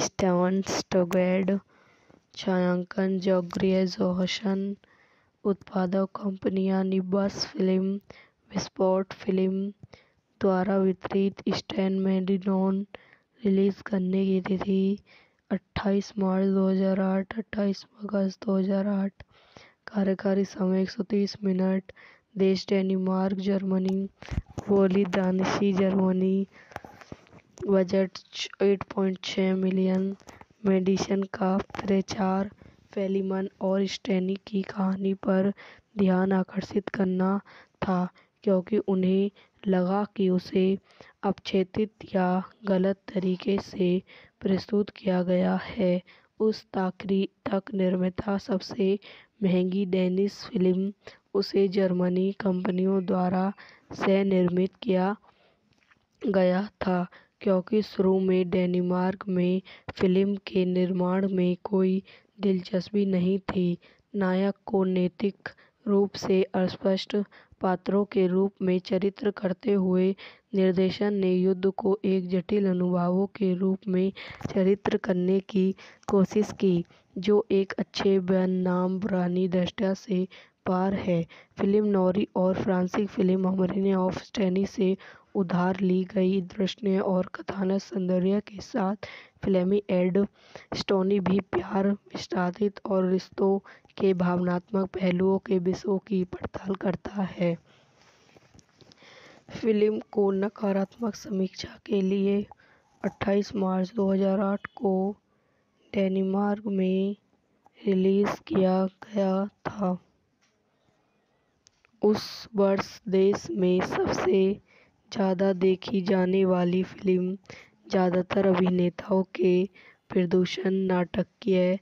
Stine Stengade छायांकन जोग्रिय जोहसन। उत्पादक कंपनियां निब्बस फिल्म विस्पॉट फिल्म द्वारा वितरित। स्टैन मेडिनॉन रिलीज़ करने की तिथि अट्ठाईस मार्च दो हज़ार आठ अट्ठाईस अगस्त दो हज़ार आठ। कार्यकारी समय एक सौ तीस मिनट। देश डेनमार्क जर्मनी। बोली दानिशी जर्मनी। बजट आठ पॉइंट छह मिलियन। मेडिसन का प्रचार फेलिमन और स्टेनी की कहानी पर ध्यान आकर्षित करना था क्योंकि उन्हें लगा कि उसे अपछेदित या गलत तरीके से प्रस्तुत किया गया है। उस ताकरी तक निर्मिता सबसे महंगी डेनिश फिल्म उसे जर्मनी कंपनियों द्वारा सह निर्मित किया गया था क्योंकि शुरू में डेनमार्क में फिल्म के निर्माण में कोई दिलचस्पी नहीं थी। नायक को नैतिक रूप से अस्पष्ट पात्रों के रूप में चित्रित करते हुए निर्देशन ने युद्ध को एक जटिल अनुभवों के रूप में चित्रित करने की कोशिश की, जो एक अच्छे बनाम पुरानी दृष्टि से पार है। फिल्म नॉरी और फ्रांसीसी फिल्म हमने ऑफ स्टेनी से उधार ली गई दृश्य और कथानक सौंदर्य के साथ फ्लेमी एंड स्टोनी भी प्यार, विस्तारित और रिश्तों के भावनात्मक पहलुओं के विषयों की पड़ताल करता है। फिल्म को नकारात्मक समीक्षा के लिए अट्ठाईस मार्च दो हज़ार आठ को डेनमार्क में रिलीज़ किया गया था। उस वर्ष देश में सबसे ज़्यादा देखी जाने वाली फिल्म, ज़्यादातर अभिनेताओं के प्रदूषण, नाटकीय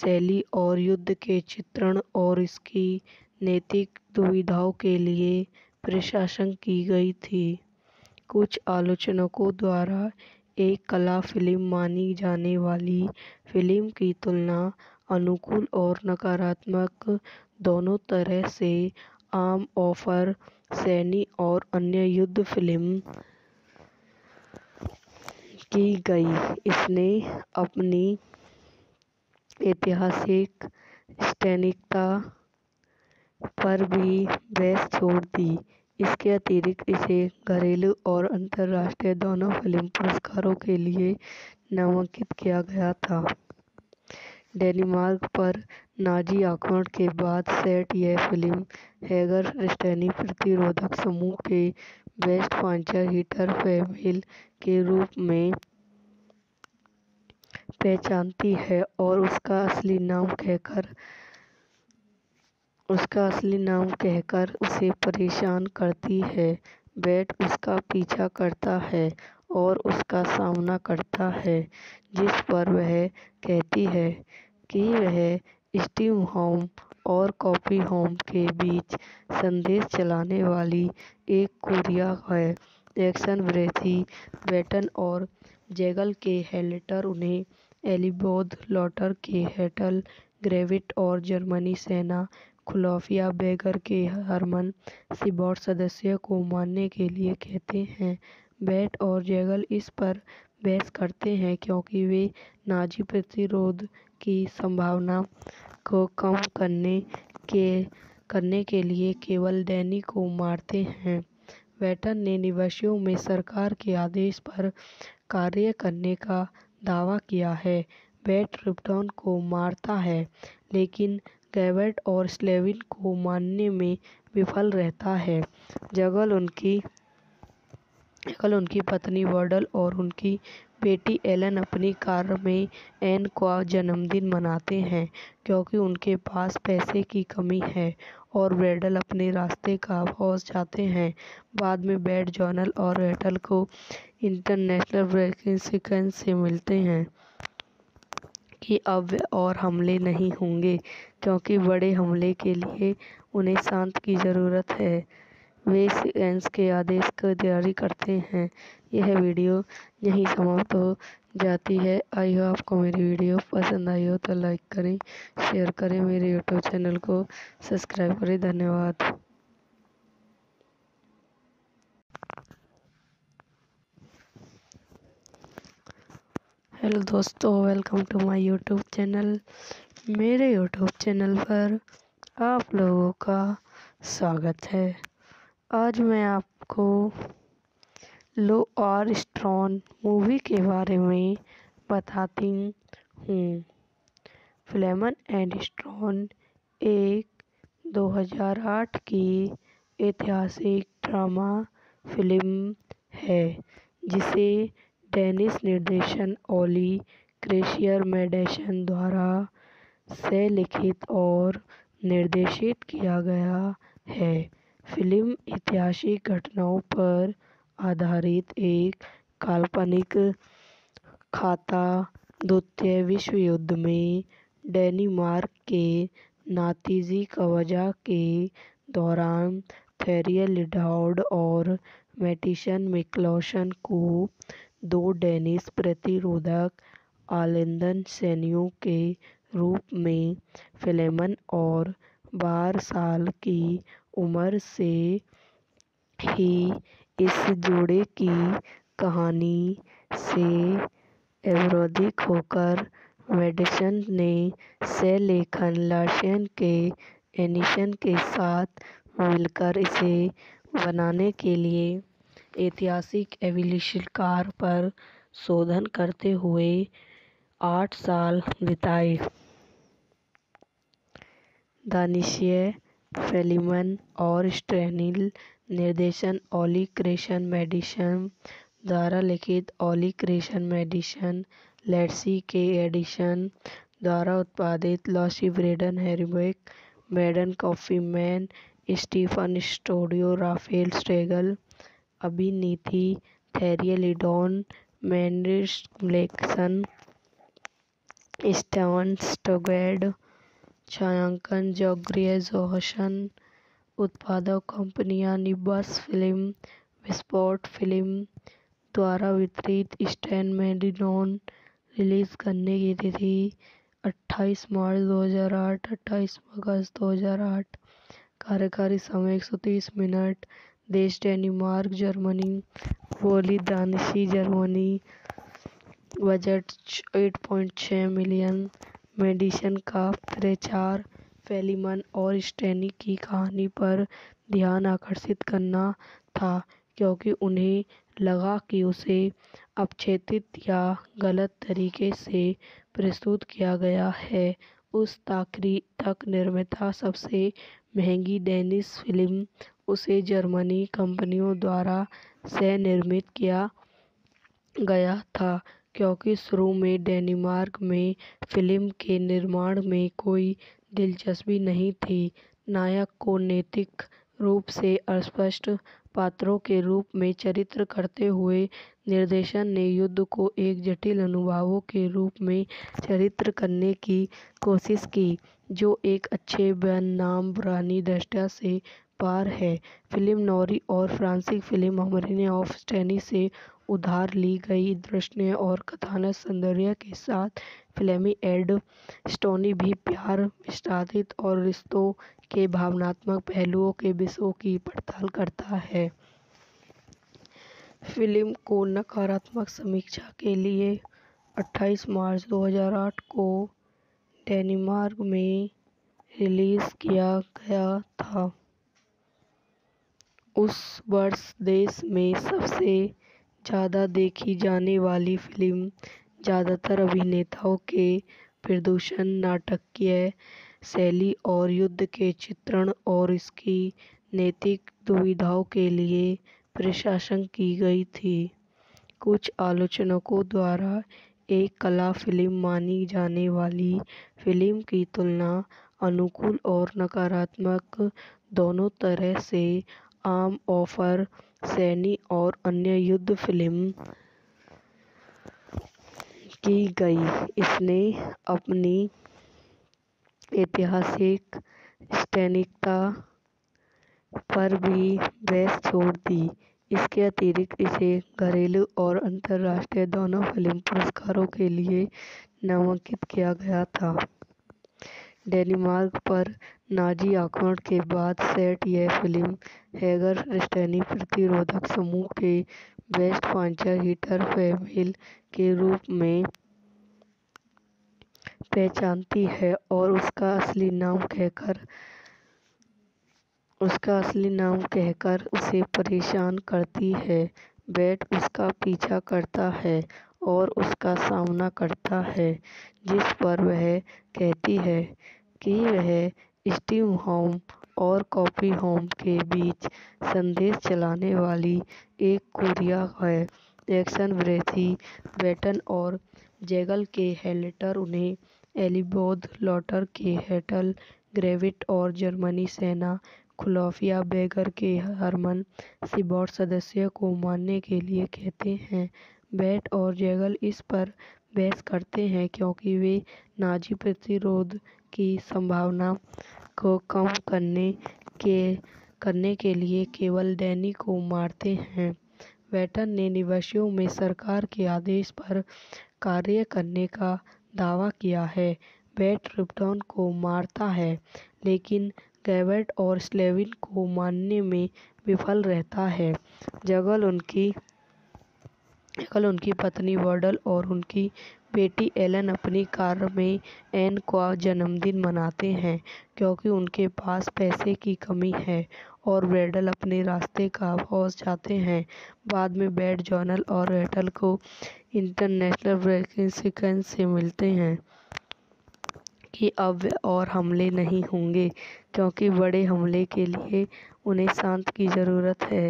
शैली और युद्ध के चित्रण और इसकी नैतिक दुविधाओं के लिए प्रशंसा की गई थी। कुछ आलोचकों द्वारा एक कला फिल्म मानी जाने वाली फिल्म की तुलना अनुकूल और नकारात्मक दोनों तरह से आम ऑफर सैनी और अन्य युद्ध फिल्म की गई। इसने अपनी ऐतिहासिक स्टैनिकता पर भी बहस छोड़ दी। इसके अतिरिक्त इसे घरेलू और अंतर्राष्ट्रीय दोनों फिल्म पुरस्कारों के लिए नामांकित किया गया था। डेनमार्क पर नाजी आक्रमण के बाद सेट यह फिल्म हैगर स्टैनी प्रतिरोधक समूह के बेस्ट पांचर हिटर फैमिल के रूप में पहचानती है और उसका असली नाम कहकर उसका असली नाम कहकर उसे परेशान करती है। बैट उसका पीछा करता है और उसका सामना करता है, जिस पर वह कहती है कि वह स्टीम होम और कॉपी होम के बीच संदेश चलाने वाली एक कुरिया है। एक्शन ब्रेथी बैटन और जैगल के हेल्टर उन्हें एलिबोध लॉटर के हेटल ग्रेविट और जर्मनी सेना खुलाफिया बैगर के हरमन सिबॉर्ड सदस्य को मानने के लिए कहते हैं। बैट और जैगल इस पर बहस करते हैं क्योंकि वे नाजी प्रतिरोध की संभावना को कम करने के करने के लिए केवल डैनी को मारते हैं। बैटन ने निवासियों में सरकार के आदेश पर कार्य करने का दावा किया है। बैट रिपटन को मारता है लेकिन गैबर्ट और स्लेविन को मारने में विफल रहता है। जगल उनकी जगल उनकी पत्नी वर्डल और उनकी बेटी एलन अपनी कार में एन का जन्मदिन मनाते हैं क्योंकि उनके पास पैसे की कमी है और ब्रेडल अपने रास्ते का पहुँच जाते हैं। बाद में बैट जॉनल और रेटल को इंटरनेशनल ब्रेकिंग सीक्वेंस से मिलते हैं कि अब और हमले नहीं होंगे क्योंकि बड़े हमले के लिए उन्हें शांत की ज़रूरत है। वे सीक्वेंस के आदेश की तैयारी करते हैं। यह वीडियो यहीं समाप्त हो जाती है। आई हो आपको मेरी वीडियो पसंद आई हो तो लाइक करें, शेयर करें, मेरे यूट्यूब चैनल को सब्सक्राइब करें। धन्यवाद। हेलो दोस्तों, welcome to my YouTube channel. मेरे यूट्यूब चैनल पर आप लोगों का स्वागत है। आज मैं आपको लो आर स्ट्रॉन मूवी के बारे में बताती हूँ। फ्लेमन एंड स्ट्रॉन एक दो हज़ार आठ की ऐतिहासिक ड्रामा फिल्म है जिसे डेनिश निर्देशन ओली क्रेशियर मेडेशन द्वारा से लिखित और निर्देशित किया गया है। फिल्म ऐतिहासिक घटनाओं पर आधारित एक काल्पनिक खाता द्वितीय विश्व युद्ध में डेनमार्क के नातीजी कब्जा के दौरान थ्यूर लिंडहार्ट और मैटिसन मिकलसन को दो डेनिश प्रतिरोधक आलिंदन सैनिकों के रूप में फ्लेमन और बारह साल की उम्र से ही इस जोड़े की कहानी से अवरोधित होकर मेडिसन ने से लेखन लाशन के एनिशन के साथ मिलकर इसे बनाने के लिए ऐतिहासिक एवोल्यूशनकार पर शोधन करते हुए आठ साल बिताए। दानिशिय फेलिमन और स्ट्रेनिल निर्देशन ओली क्रेशन मेडिसन द्वारा लिखित ओली क्रेशन मेडिसन लेट्सी के एडिशन द्वारा उत्पादित lossy Brydon हेरिबेक मैडन coffee man Stephen studio Rafale स्ट्रेगल अभिनीति थेरिय लिडोन मैड्स मिकेल्सन स्टाइन स्टेंगेड छायांकन जोगरिय जोहसन उत्पादक कंपनियां निब्बास फिल्म विस्पॉट फिल्म द्वारा वितरित स्टैन मेडिनोन रिलीज़ करने की तिथि अट्ठाईस मार्च दो हज़ार आठ अट्ठाईस अगस्त दो हज़ार आठ। कार्यकारी समय एक सौ तीस मिनट। देश डेनमार्क जर्मनी। बोली दानिशी जर्मनी। बजट आठ पॉइंट छः मिलियन। मेडिसन का प्रचार फेलिमन और स्टेनी की कहानी पर ध्यान आकर्षित करना था क्योंकि उन्हें लगा कि उसे अपछेदित या गलत तरीके से प्रस्तुत किया गया है। उस ताकरी तक निर्मिता सबसे महंगी डेनिश फिल्म उसे जर्मनी कंपनियों द्वारा सह निर्मित किया गया था क्योंकि शुरू में डेनमार्क में फिल्म के निर्माण में कोई दिलचस्पी नहीं थी। नायक को नैतिक रूप से अस्पष्ट पात्रों के रूप में चरित्र करते हुए निर्देशन ने युद्ध को एक जटिल अनुभवों के रूप में चरित्र करने की कोशिश की जो एक अच्छे बनाम पुरानी दृष्टया से पार है। फिल्म नॉरी और फ्रांसीसी फिल्म हमरने ऑफ स्टेनी से उधार ली गई दृश्य और कथानक सौंदर्य के साथ फ्लेमी एंड स्टोनी भी प्यार विस्तारित और रिश्तों के भावनात्मक पहलुओं के विषयों की पड़ताल करता है। फिल्म को नकारात्मक समीक्षा के लिए अट्ठाईस मार्च दो हज़ार आठ को डेनमार्क में रिलीज़ किया गया था। उस वर्ष देश में सबसे ज़्यादा देखी जाने वाली फिल्म ज़्यादातर अभिनेताओं के प्रदूषण नाटकीय शैली और युद्ध के चित्रण और इसकी नैतिक दुविधाओं के लिए प्रशंसा की गई थी। कुछ आलोचकों द्वारा एक कला फिल्म मानी जाने वाली फिल्म की तुलना अनुकूल और नकारात्मक दोनों तरह से आम ऑफर सैनी और अन्य युद्ध फिल्म की गई। इसने अपनी ऐतिहासिक स्टैनिकता पर भी बहस छोड़ दी। इसके अतिरिक्त इसे घरेलू और अंतर्राष्ट्रीय दोनों फिल्म पुरस्कारों के लिए नामांकित किया गया था। डेनमार्क पर नाजी आक्रमण के बाद सेट यह फिल्म हेगर स्टेनी प्रतिरोधक समूह के बेस्ट पंचर हिटर फीमेल के रूप में पहचानती है और उसका असली नाम कहकर उसका असली नाम कहकर उसे परेशान करती है। बैट उसका पीछा करता है और उसका सामना करता है जिस पर वह कहती है कि वह स्टीम होम और कॉफी होम के बीच संदेश चलाने वाली एक कुरिया है। एक्शन ब्रेथी बैटन और जैगल के हेल्टर उन्हें एलिबोध लॉटर के हेटल ग्रेविट और जर्मनी सेना खुलाफिया बैगर के हरमन सिबॉर्ड सदस्य को मानने के लिए कहते हैं। बैट और जैगल इस पर बहस करते हैं क्योंकि वे नाजी प्रतिरोध की संभावना को कम करने के करने के लिए केवल डैनी को मारते हैं। बैटन ने निवासियों में सरकार के आदेश पर कार्य करने का दावा किया है। बैट रिपटॉन को मारता है, लेकिन गैबर्ट और स्लेविन को मारने में विफल रहता है। जगल उनकी जगल उनकी पत्नी वर्डल और उनकी बेटी एलन अपनी कार में एन का जन्मदिन मनाते हैं क्योंकि उनके पास पैसे की कमी है, और ब्रेडल अपने रास्ते का पहुँच जाते हैं। बाद में बैट जॉनल और रेटल को इंटरनेशनल ब्रेकिंग सीक्वेंस से मिलते हैं कि अब और हमले नहीं होंगे क्योंकि बड़े हमले के लिए उन्हें शांत की ज़रूरत है।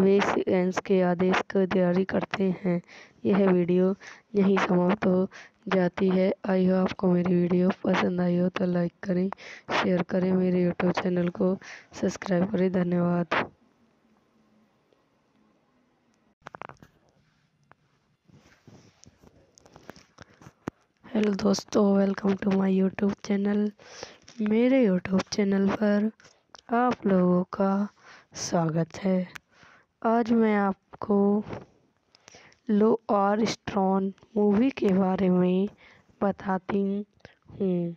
वे सीक्वेंस के आदेश की तैयारी करते हैं। यह वीडियो यहीं समाप्त हो जाती है। आई हो आपको मेरी वीडियो पसंद आई हो तो लाइक करें, शेयर करें, मेरे यूट्यूब चैनल को सब्सक्राइब करें। धन्यवाद। हेलो दोस्तों, welcome to my YouTube channel. मेरे यूट्यूब चैनल पर आप लोगों का स्वागत है। आज मैं आपको लो आर स्ट्रॉन मूवी के बारे में बताती हूँ।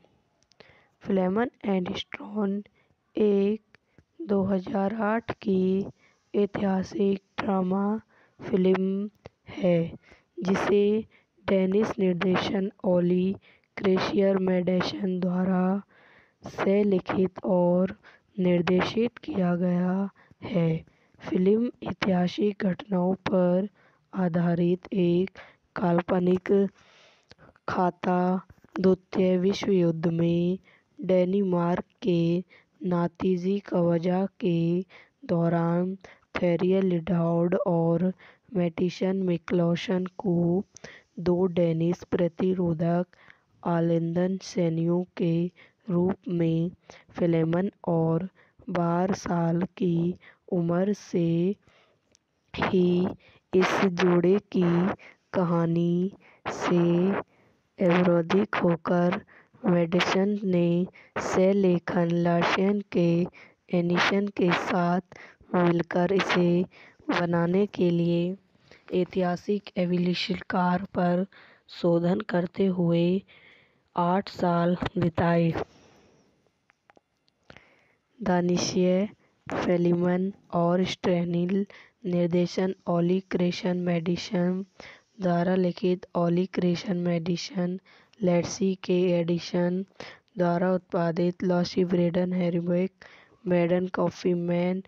फ्लेमन एंड स्ट्रॉन एक दो हज़ार आठ की ऐतिहासिक ड्रामा फिल्म है जिसे डेनिश निर्देशन ओली क्रेशियर मेडेशन द्वारा से लिखित और निर्देशित किया गया है। फिल्म ऐतिहासिक घटनाओं पर आधारित एक काल्पनिक खाता द्वितीय विश्व युद्ध में डेनमार्क के नातीजी कब्जा के दौरान थुर लिंडहार्ट और मैडिसन मिक्केलसन को दो डेनिश प्रतिरोधक आलिंदन सैनिकों के रूप में फ्लेमन और बारह साल की उम्र से ही इस जोड़े की कहानी से अवरोधित होकर मेडिसन ने लेखन लाशेन के एनिशन के साथ मिलकर इसे बनाने के लिए ऐतिहासिक एवोल्यूशनकार पर शोधन करते हुए आठ साल बिताए। दानिशिय फेलिमन और स्टेनिल निर्देशन ओली क्रेशन मेडिसन द्वारा लिखित ओली क्रेशन मेडिसन लेट्सी के एडिशन द्वारा उत्पादित lossy Brydon हेरिबेक मैडन coffee man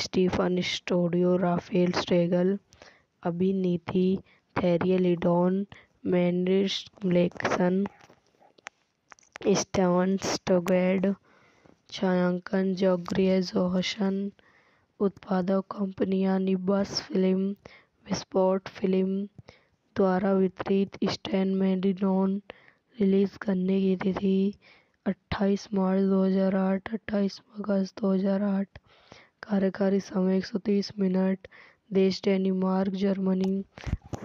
Stephen studio Rafale स्ट्रेगल अभिनीति Thure Lindhardt Mads Mikkelsen Stine Stengade छायांकन जोगरिया जोहसन। उत्पादक कंपनियां निब्बस फिल्म विस्पॉट फिल्म द्वारा वितरित स्टैन मेडिनॉन। रिलीज करने की तिथि अट्ठाईस मार्च दो हज़ार आठ, अट्ठाईस अगस्त दो हज़ार आठ। कार्यकारी समय एक सौ तीस मिनट। देश डेनमार्क, जर्मनी।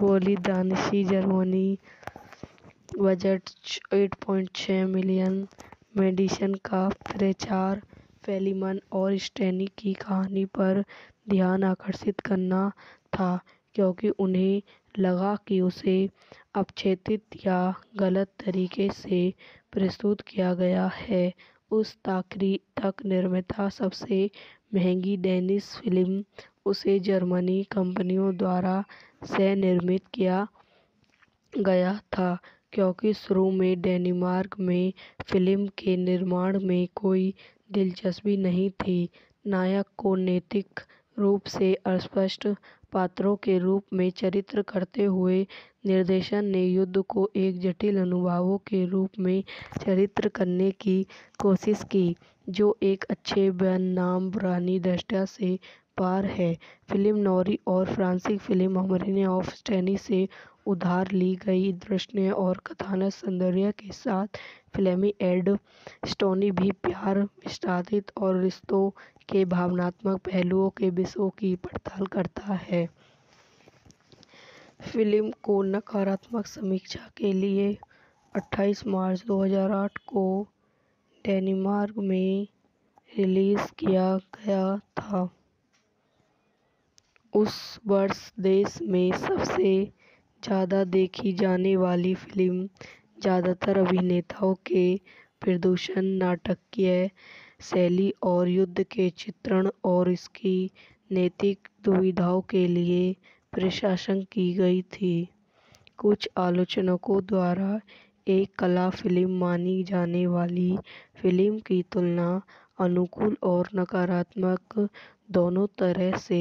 बोली दानिशी जर्मनी। बजट आठ पॉइंट छः मिलियन। मेडिसन का प्रचार फेलिमन और स्टेनी की कहानी पर ध्यान आकर्षित करना था क्योंकि उन्हें लगा कि उसे अपछेदित या गलत तरीके से प्रस्तुत किया गया है। उस ताकरी तक निर्मिता सबसे महंगी डेनिश फिल्म उसे जर्मनी कंपनियों द्वारा सह निर्मित किया गया था क्योंकि शुरू में डेनमार्क में फिल्म के निर्माण में कोई दिलचस्पी नहीं थी। नायक को नैतिक रूप से अस्पष्ट पात्रों के रूप में चरित्र करते हुए निर्देशन ने युद्ध को एक जटिल अनुभवों के रूप में चरित्र करने की कोशिश की जो एक अच्छे बनाम पुरानी दृष्टि से पार है। फिल्म नॉरी और फ्रांसीसी फिल्म अमरीन ऑफ स्टेनी से उधार ली गई दृश्य और कथानक सौंदर्य के साथ फिल्मी एड स्टोनी भी प्यार विस्थापित और रिश्तों के भावनात्मक पहलुओं के विषयों की पड़ताल करता है। फिल्म को नकारात्मक समीक्षा के लिए अट्ठाईस मार्च दो हज़ार आठ को डेनमार्क में रिलीज़ किया गया था। उस वर्ष देश में सबसे ज़्यादा देखी जाने वाली फिल्म ज़्यादातर अभिनेताओं के प्रदूषण नाटकीय शैली और युद्ध के चित्रण और इसकी नैतिक दुविधाओं के लिए प्रशंसा की गई थी। कुछ आलोचकों द्वारा एक कला फिल्म मानी जाने वाली फिल्म की तुलना अनुकूल और नकारात्मक दोनों तरह से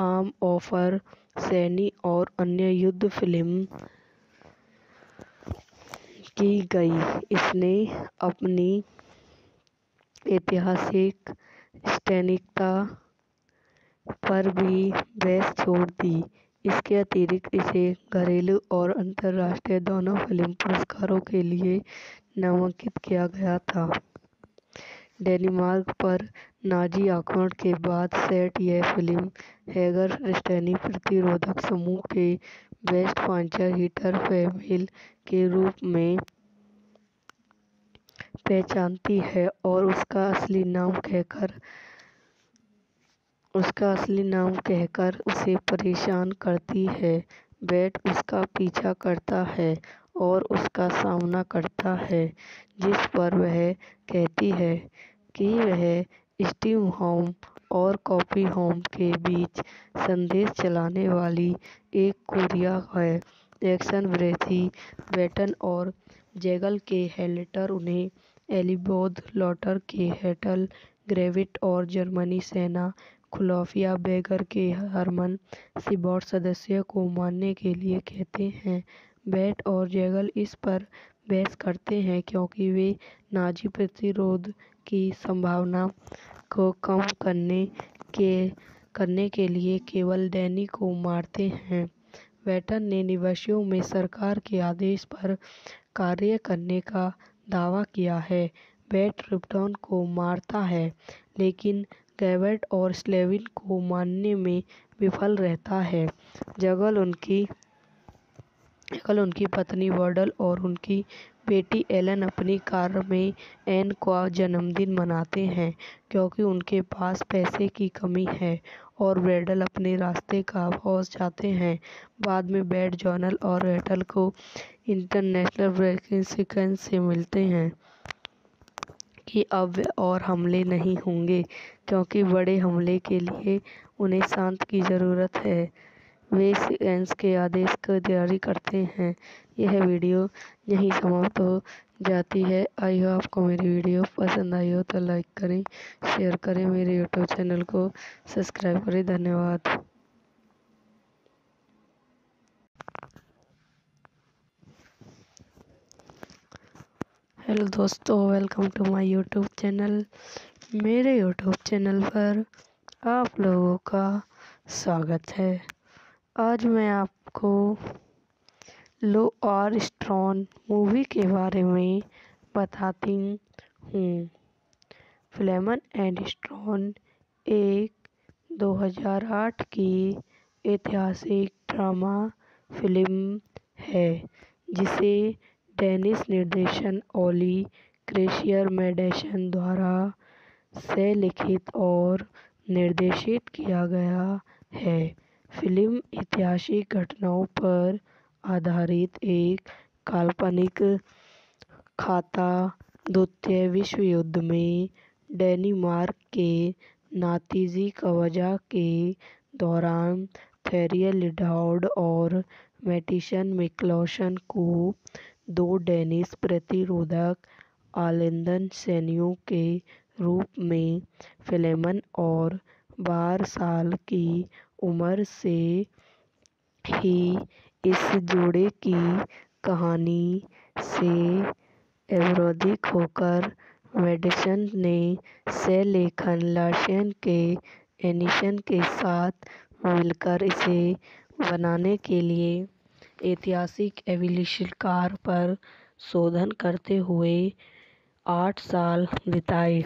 आम ऑफर सैनी और अन्य युद्ध फिल्म की गई। इसने अपनी ऐतिहासिक स्थानिकता पर भी बहस छोड़ दी। इसके अतिरिक्त इसे घरेलू और अंतर्राष्ट्रीय दोनों फिल्म पुरस्कारों के लिए नामांकित किया गया था। डेनमार्क पर नाजी आक्रमण के बाद सेट यह फिल्म हैगर स्टैनी प्रतिरोधक समूह के बेस्ट पांचर हीटर फीमेल के रूप में पहचानती है और उसका असली नाम कहकर उसका असली नाम कहकर उसे परेशान करती है। बैट उसका पीछा करता है और उसका सामना करता है, जिस पर वह कहती है कि वह स्टीम होम और कॉपी होम के बीच संदेश चलाने वाली एक कुरिया है। एक्शन ब्रेथी बैटन और जैगल के हेल्टर उन्हें एलिबोध लॉटर के हेटल ग्रेविट और जर्मनी सेना खुलाफिया बैगर के हरमन सिबॉर्ड सदस्य को मानने के लिए कहते हैं। बैट और जैगल इस पर बहस करते हैं क्योंकि वे नाजी प्रतिरोध की संभावना को कम करने के करने के लिए केवल डैनी को मारते हैं। बैटन ने निवासियों में सरकार के आदेश पर कार्य करने का दावा किया है। बैट रिपटन को मारता है लेकिन गैबर्ट और स्लेविन को मारने में विफल रहता है। जगल उनकी जगल उनकी पत्नी वर्डल और उनकी बेटी एलन अपनी कार में एन का जन्मदिन मनाते हैं क्योंकि उनके पास पैसे की कमी है और ब्रेडल अपने रास्ते का पहुँच जाते हैं। बाद में बैट जॉनल और रेटल को इंटरनेशनल ब्रेकिंग सीक्वेंस से मिलते हैं कि अब वे और हमले नहीं होंगे क्योंकि बड़े हमले के लिए उन्हें शांत की ज़रूरत है। वे सीक्वेंस के आदेश की तैयारी करते हैं। यह वीडियो यहीं समाप्त हो जाती है। आई होप आपको मेरी वीडियो पसंद आई हो तो लाइक करें, शेयर करें, मेरे यूट्यूब चैनल को सब्सक्राइब करें। धन्यवाद। हेलो दोस्तों, welcome to my YouTube channel. मेरे यूट्यूब चैनल पर आप लोगों का स्वागत है। आज मैं आपको लो आर स्ट्रॉन मूवी के बारे में बताती हूँ। फ्लेम एंड स्ट्रॉन एक दो हज़ार आठ की ऐतिहासिक ड्रामा फिल्म है जिसे डेनिश निर्देशन ओली क्रेशियर मेडेशन द्वारा से लिखित और निर्देशित किया गया है। फिल्म ऐतिहासिक घटनाओं पर आधारित एक काल्पनिक खाता द्वितीय विश्व युद्ध में डेनमार्क के नातीजी कब्जा के दौरान थ्यूर लिंडहार्ट और मैटिसन मिकलसन को दो डेनिश प्रतिरोधक आलिंदन सैनियों के रूप में फिलेमन और बारह साल की उम्र से ही इस जोड़े की कहानी से अवरोधित होकर मेडिसन ने से लेखन लाशन के एनिशन के साथ मिलकर इसे बनाने के लिए ऐतिहासिक एवोल्यूशनकार पर शोधन करते हुए आठ साल बिताए।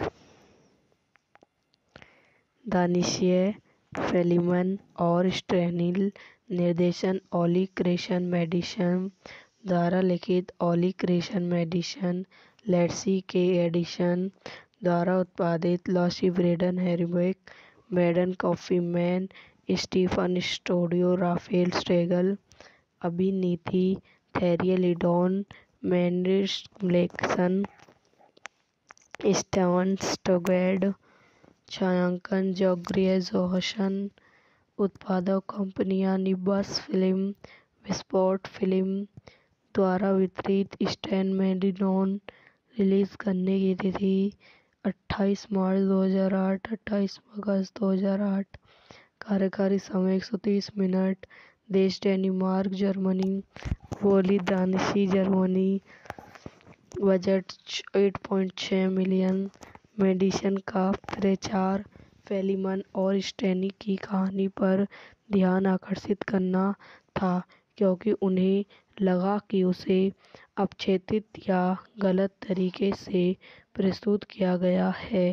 दानिशिय फेलिमन और स्टेनिल निर्देशन ओली क्रेशन मेडिसन द्वारा लिखित ओली क्रेशन मेडिसन लेट्सी के एडिशन द्वारा उत्पादित lossy Brydon हेरिबेक Baden coffee man Stephen studio Rafale स्ट्रेगल अभिनीति Theriel Lidon Mads Mikkelsen, Stine Stengade, छायांकन जॉगरिया जोहानसन, उत्पादक कंपनियां निब्बास फिल्म, विस्पॉट फिल्म द्वारा वितरित स्टैन मेडिनॉन रिलीज़ करने की तिथि अट्ठाईस मार्च दो हज़ार आठ, अट्ठाईस अगस्त दो हज़ार आठ, कार्यकारी समय एक सौ तीस मिनट, देश डेनमार्क, जर्मनी, बोली दानिशी जर्मनी, बजट आठ पॉइंट छह मिलियन, मेडिसन का प्रचार फेलिमन और स्टैनी की कहानी पर ध्यान आकर्षित करना था क्योंकि उन्हें लगा कि उसे अपछेदित या गलत तरीके से प्रस्तुत किया गया है।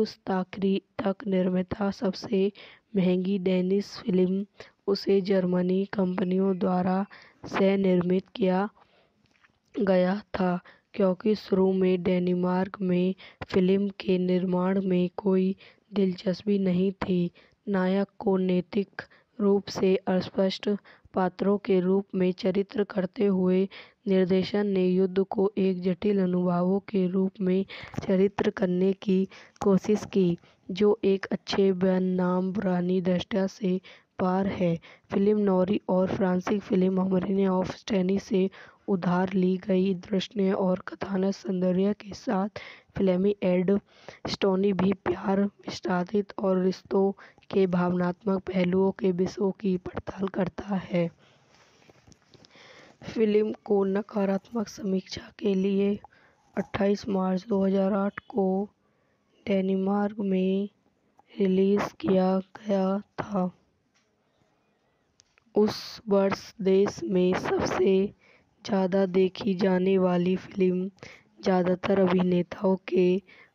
उस ताकरी तक निर्मिता सबसे महंगी डेनिश फिल्म उसे जर्मनी कंपनियों द्वारा सह निर्मित किया गया था क्योंकि शुरू में डेनमार्क में फिल्म के निर्माण में कोई दिलचस्पी नहीं थी। नायक को नैतिक रूप से अस्पष्ट पात्रों के रूप में चरित्र करते हुए निर्देशन ने युद्ध को एक जटिल अनुभवों के रूप में चरित्र करने की कोशिश की जो एक अच्छे बैनामरानी दृष्टि से पार है। फिल्म नॉरी और फ्रांसीसी फिल्म अमरीने ऑफ स्टेनी से उधार ली गई दृश्य और कथानक सौंदर्य के साथ फ्लेमी एंड स्टोनी भी प्यार, विस्तारित और रिश्तों के भावनात्मक पहलुओं के विषयों की पड़ताल करता है। फिल्म को नकारात्मक समीक्षा के लिए अट्ठाईस मार्च दो हज़ार आठ को डेनमार्क में रिलीज़ किया गया था। उस वर्ष देश में सबसे ज़्यादा देखी जाने वाली फिल्म, ज़्यादातर अभिनेताओं के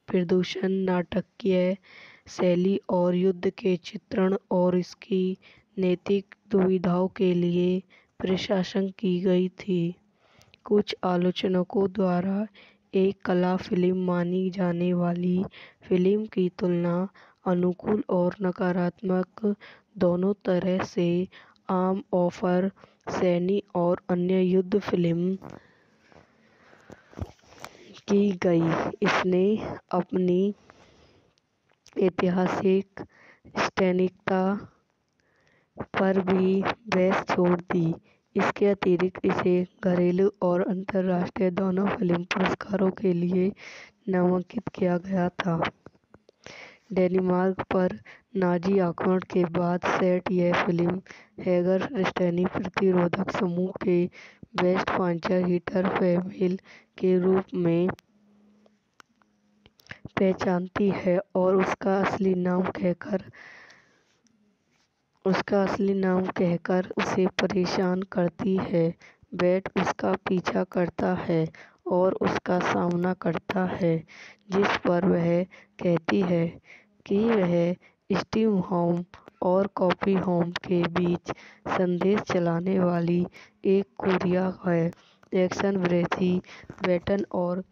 प्रदूषण, नाटकीय शैली और युद्ध के चित्रण और इसकी नैतिक दुविधाओं के लिए प्रशंसा की गई थी। कुछ आलोचकों द्वारा एक कला फिल्म मानी जाने वाली फिल्म की तुलना अनुकूल और नकारात्मक दोनों तरह से आम ऑफर, सैनी और अन्य युद्ध फिल्म की गई। इसने अपनी ऐतिहासिक स्थानिकता पर भी बहस छोड़ दी। इसके अतिरिक्त इसे घरेलू और अंतर्राष्ट्रीय दोनों फिल्म पुरस्कारों के लिए नामांकित किया गया था। डेनमार्क पर नाजी आक्रमण के बाद सेट यह फिल्म हैगर स्टैनी प्रतिरोधक समूह के बेस्ट पांचर हीटर फैमिल के रूप में पहचानती है और उसका असली नाम कहकर उसका असली नाम कहकर उसे परेशान करती है। बैट उसका पीछा करता है और उसका सामना करता है जिस पर वह कहती है कि वह स्टीम होम और कॉफी होम के बीच संदेश चलाने वाली एक कुरिया है। एक्शन विरोधी बैटन और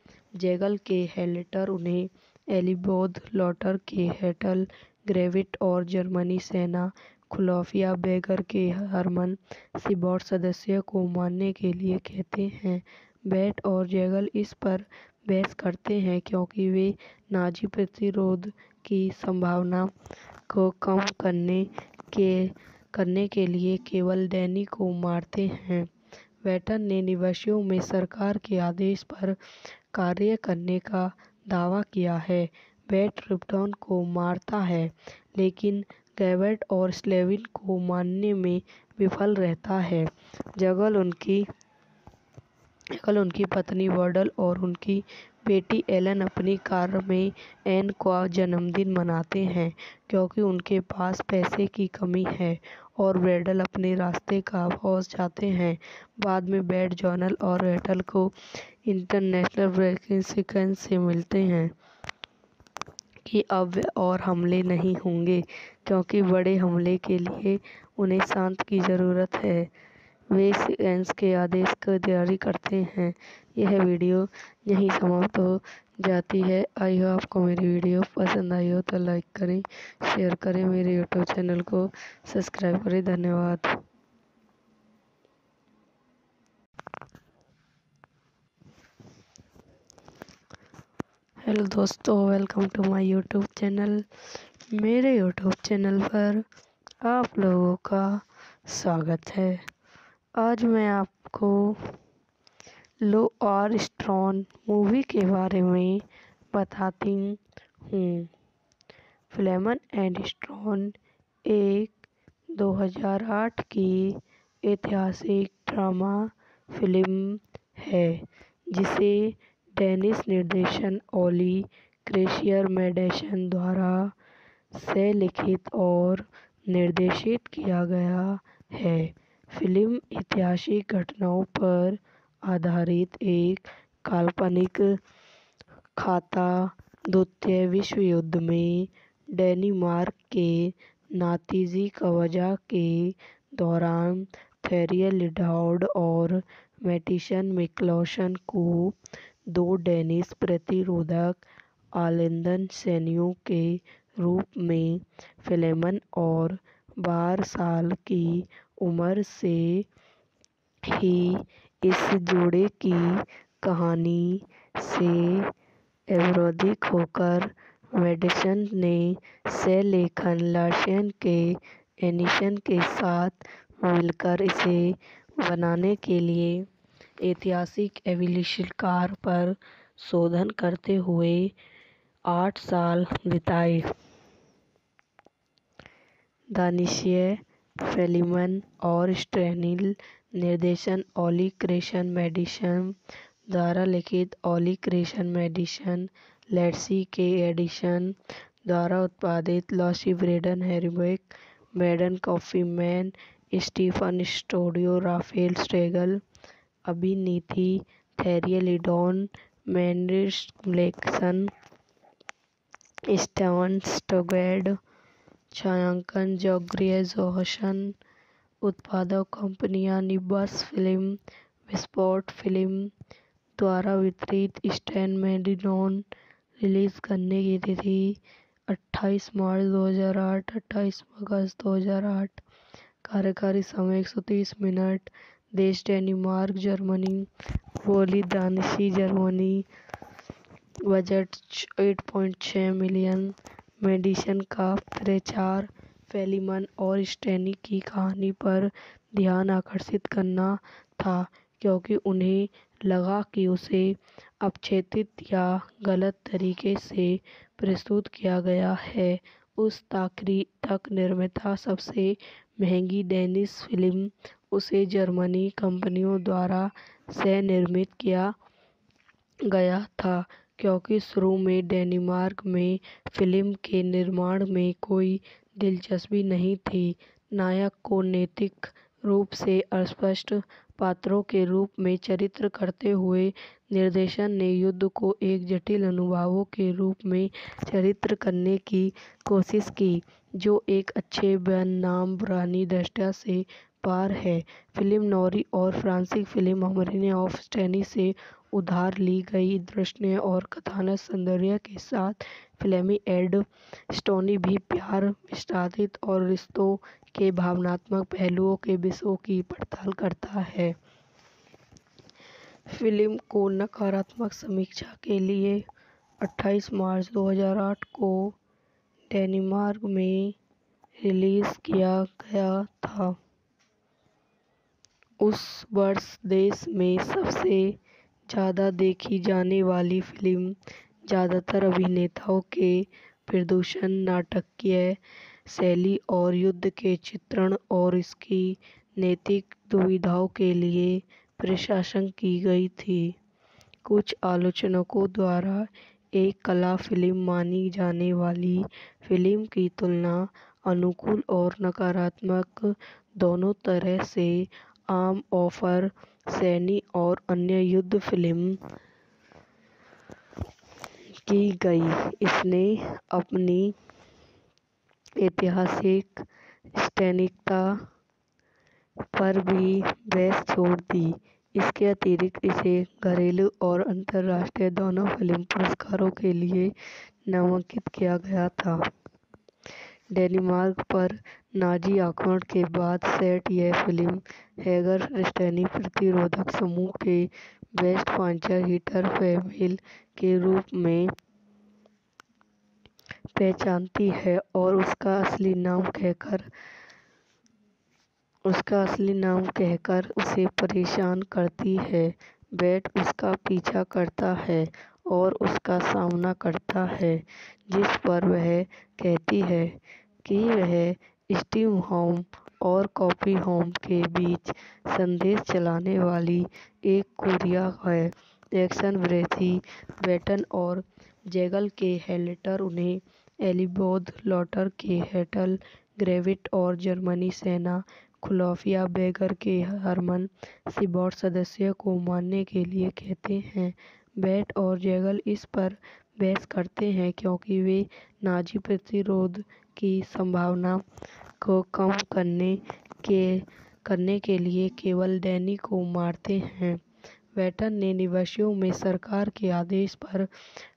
जैगल के हेल्टर उन्हें एलिबोध लॉटर के हेटल ग्रेविट और जर्मनी सेना खुलाफिया बैगर के हरमन सिबॉर्ड सदस्य को मानने के लिए कहते हैं। बैट और जैगल इस पर बहस करते हैं क्योंकि वे नाजी प्रतिरोध की संभावना को कम करने के करने के लिए केवल डैनी को मारते हैं। बैटन ने निवासियों में सरकार के आदेश पर कार्य करने का दावा किया है। बैट रिपटन को मारता है लेकिन गैबर्ट और स्लेविन को मारने में विफल रहता है। जगल उनकी जगल उनकी पत्नी वर्डल और उनकी बेटी एलन अपनी कार में एन का जन्मदिन मनाते हैं क्योंकि उनके पास पैसे की कमी है और ब्रेडल अपने रास्ते का पहुँच जाते हैं। बाद में बैट जॉनल और रेटल को इंटरनेशनल ब्रेकिंग सीक्वेंस से मिलते हैं कि अब वे और हमले नहीं होंगे क्योंकि बड़े हमले के लिए उन्हें शांत की ज़रूरत है। वे सीक्वेंस के आदेश की तैयारी करते हैं। यह वीडियो यहीं समाप्त हो जाती है। आई हो आपको मेरी वीडियो पसंद आई हो तो लाइक करें, शेयर करें, मेरे यूट्यूब चैनल को सब्सक्राइब करें। धन्यवाद। हेलो दोस्तों, welcome to my YouTube channel. मेरे यूट्यूब चैनल पर आप लोगों का स्वागत है। आज मैं आपको लो और स्ट्रॉन मूवी के बारे में बताती हूँ। फ्लेम एंड स्ट्रॉन एक दो हज़ार आठ की ऐतिहासिक ड्रामा फिल्म है जिसे डेनिश निर्देशन ओली क्रेशियर मेडेशन द्वारा से लिखित और निर्देशित किया गया है। फिल्म ऐतिहासिक घटनाओं पर आधारित एक काल्पनिक खाता द्वितीय विश्व युद्ध में डेनमार्क के नातीजी कब्जा के दौरान थूर लिंडहार्ट और मैड्स मिकेल्सन को दो डेनिश प्रतिरोधक आलिंदन सैनिकों के रूप में फ्लेमन और बारह साल की उम्र से ही इस जोड़े की कहानी से अवरोधिक होकर मेडिसन ने से लेखन लाशन के एनिशन के साथ मिलकर इसे बनाने के लिए ऐतिहासिक एविलिशनकार पर शोधन करते हुए आठ साल बिताए। दानिशिय फेलिमन और स्टेनिल निर्देशन ओली क्रेशन मेडिसन द्वारा लिखित ओली क्रेशन मेडिसन लेट्सी के एडिशन द्वारा उत्पादित lossy Brydon हेरिबेक मैडन coffee man Stephen studio Rafale struggle अभिनीति Thure Lindhardt Mads Mikkelsen Stine Stengade छायांकन जोर्गे जोहानसन। उत्पादक कंपनियां निब्बास फिल्म विस्पॉट फिल्म द्वारा वितरित। स्टैन मेडिनॉन रिलीज़ करने की तिथि अट्ठाईस मार्च दो हज़ार आठ अट्ठाईस अगस्त दो हज़ार आठ। कार्यकारी समय एक सौ तीस मिनट। देश डेनमार्क जर्मनी। बोली दानिशी जर्मनी। बजट आठ पॉइंट छः मिलियन। मेडिसन का प्रचार फेलिमन और स्टेनी की कहानी पर ध्यान आकर्षित करना था क्योंकि उन्हें लगा कि उसे अपक्षेपित या गलत तरीके से प्रस्तुत किया गया है। उस ताकरी तक निर्मिता सबसे महंगी डेनिश फिल्म उसे जर्मनी कंपनियों द्वारा से निर्मित किया गया था क्योंकि शुरू में डेनमार्क में फिल्म के निर्माण में कोई दिलचस्पी नहीं थी। नायक को नैतिक रूप से अस्पष्ट पात्रों के रूप में चरित्र करते हुए निर्देशन ने युद्ध को एक जटिल अनुभवों के रूप में चरित्र करने की कोशिश की जो एक अच्छे बनाम पुरानी दृष्टि से पार है। फिल्म नॉरी और फ्रांसीसी फिल्म अमरीन ऑफ स्टेनी से उधार ली गई दृश्य और कथानक सौंदर्य के साथ फ्लेमी एंड स्टोनी भी प्यार विस्थापित और रिश्तों के भावनात्मक पहलुओं के विषयों की पड़ताल करता है। फिल्म को नकारात्मक समीक्षा के लिए अट्ठाईस मार्च दो हज़ार आठ को डेनमार्क में रिलीज़ किया गया था। उस वर्ष देश में सबसे ज़्यादा देखी जाने वाली फिल्म, ज़्यादातर अभिनेताओं के प्रदूषण नाटकीय शैली और युद्ध के चित्रण और इसकी नैतिक दुविधाओं के लिए प्रशंसा की गई थी। कुछ आलोचकों द्वारा एक कला फिल्म मानी जाने वाली फिल्म की तुलना अनुकूल और नकारात्मक दोनों तरह से आम ऑफर सैनी और अन्य युद्ध फिल्म की गई। इसने अपनी ऐतिहासिक स्थानिकता पर भी बहस छोड़ दी। इसके अतिरिक्त इसे घरेलू और अंतर्राष्ट्रीय दोनों फिल्म पुरस्कारों के लिए नामांकित किया गया था। डेनमार्क पर नाजी आक्रमण के बाद सेट यह फिल्म हैगर स्टेनी प्रतिरोधक समूह के बेस्ट पांचर हिटर फैमिल के रूप में पहचानती है और उसका असली नाम कहकर उसका असली नाम कहकर उसे परेशान करती है। बैट उसका पीछा करता है और उसका सामना करता है, जिस पर वह कहती है कि वह स्टीम होम और कॉफ़ी होम के बीच संदेश चलाने वाली एक कोरिया है। एक्शन ब्रेथी बैटन और जैगल के हेलेटर उन्हें एलिबोध लॉटर के हेटल ग्रेविट और जर्मनी सेना खुलाफिया बैगर के हरमन सिबॉट सदस्य को मानने के लिए कहते हैं। बैट और जैगल इस पर बहस करते हैं क्योंकि वे नाजी प्रतिरोध की संभावना को कम करने के करने के लिए केवल डैनी को मारते हैं। बैटन ने निवासियों में सरकार के आदेश पर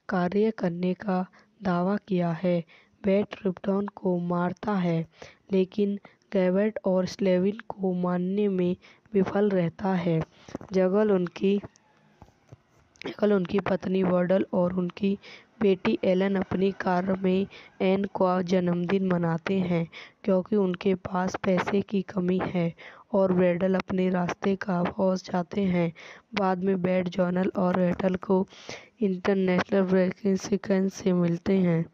कार्य करने का दावा किया है। बैट रिप्टन को मारता है लेकिन गैबर्ट और स्लेविन को मारने में विफल रहता है। जगल उनकी जगल उनकी पत्नी वर्डल और उनकी बेटी एलन अपनी कार में एन का जन्मदिन मनाते हैं क्योंकि उनके पास पैसे की कमी है और ब्रेडल अपने रास्ते का पहुँच जाते हैं। बाद में बैट जॉनल और रेटल को इंटरनेशनल ब्रेकिंग सीक्वेंस से मिलते हैं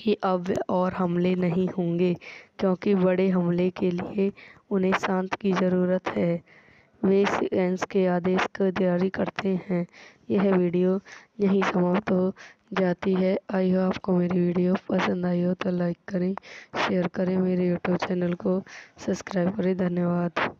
कि अब और हमले नहीं होंगे क्योंकि बड़े हमले के लिए उन्हें शांत की ज़रूरत है। वे सीक्वेंस के आदेश की तैयारी करते हैं। यह वीडियो यहीं समाप्त हो जाती है। आई हो आपको मेरी वीडियो पसंद आई हो तो लाइक करें, शेयर करें, मेरे यूट्यूब चैनल को सब्सक्राइब करें। धन्यवाद।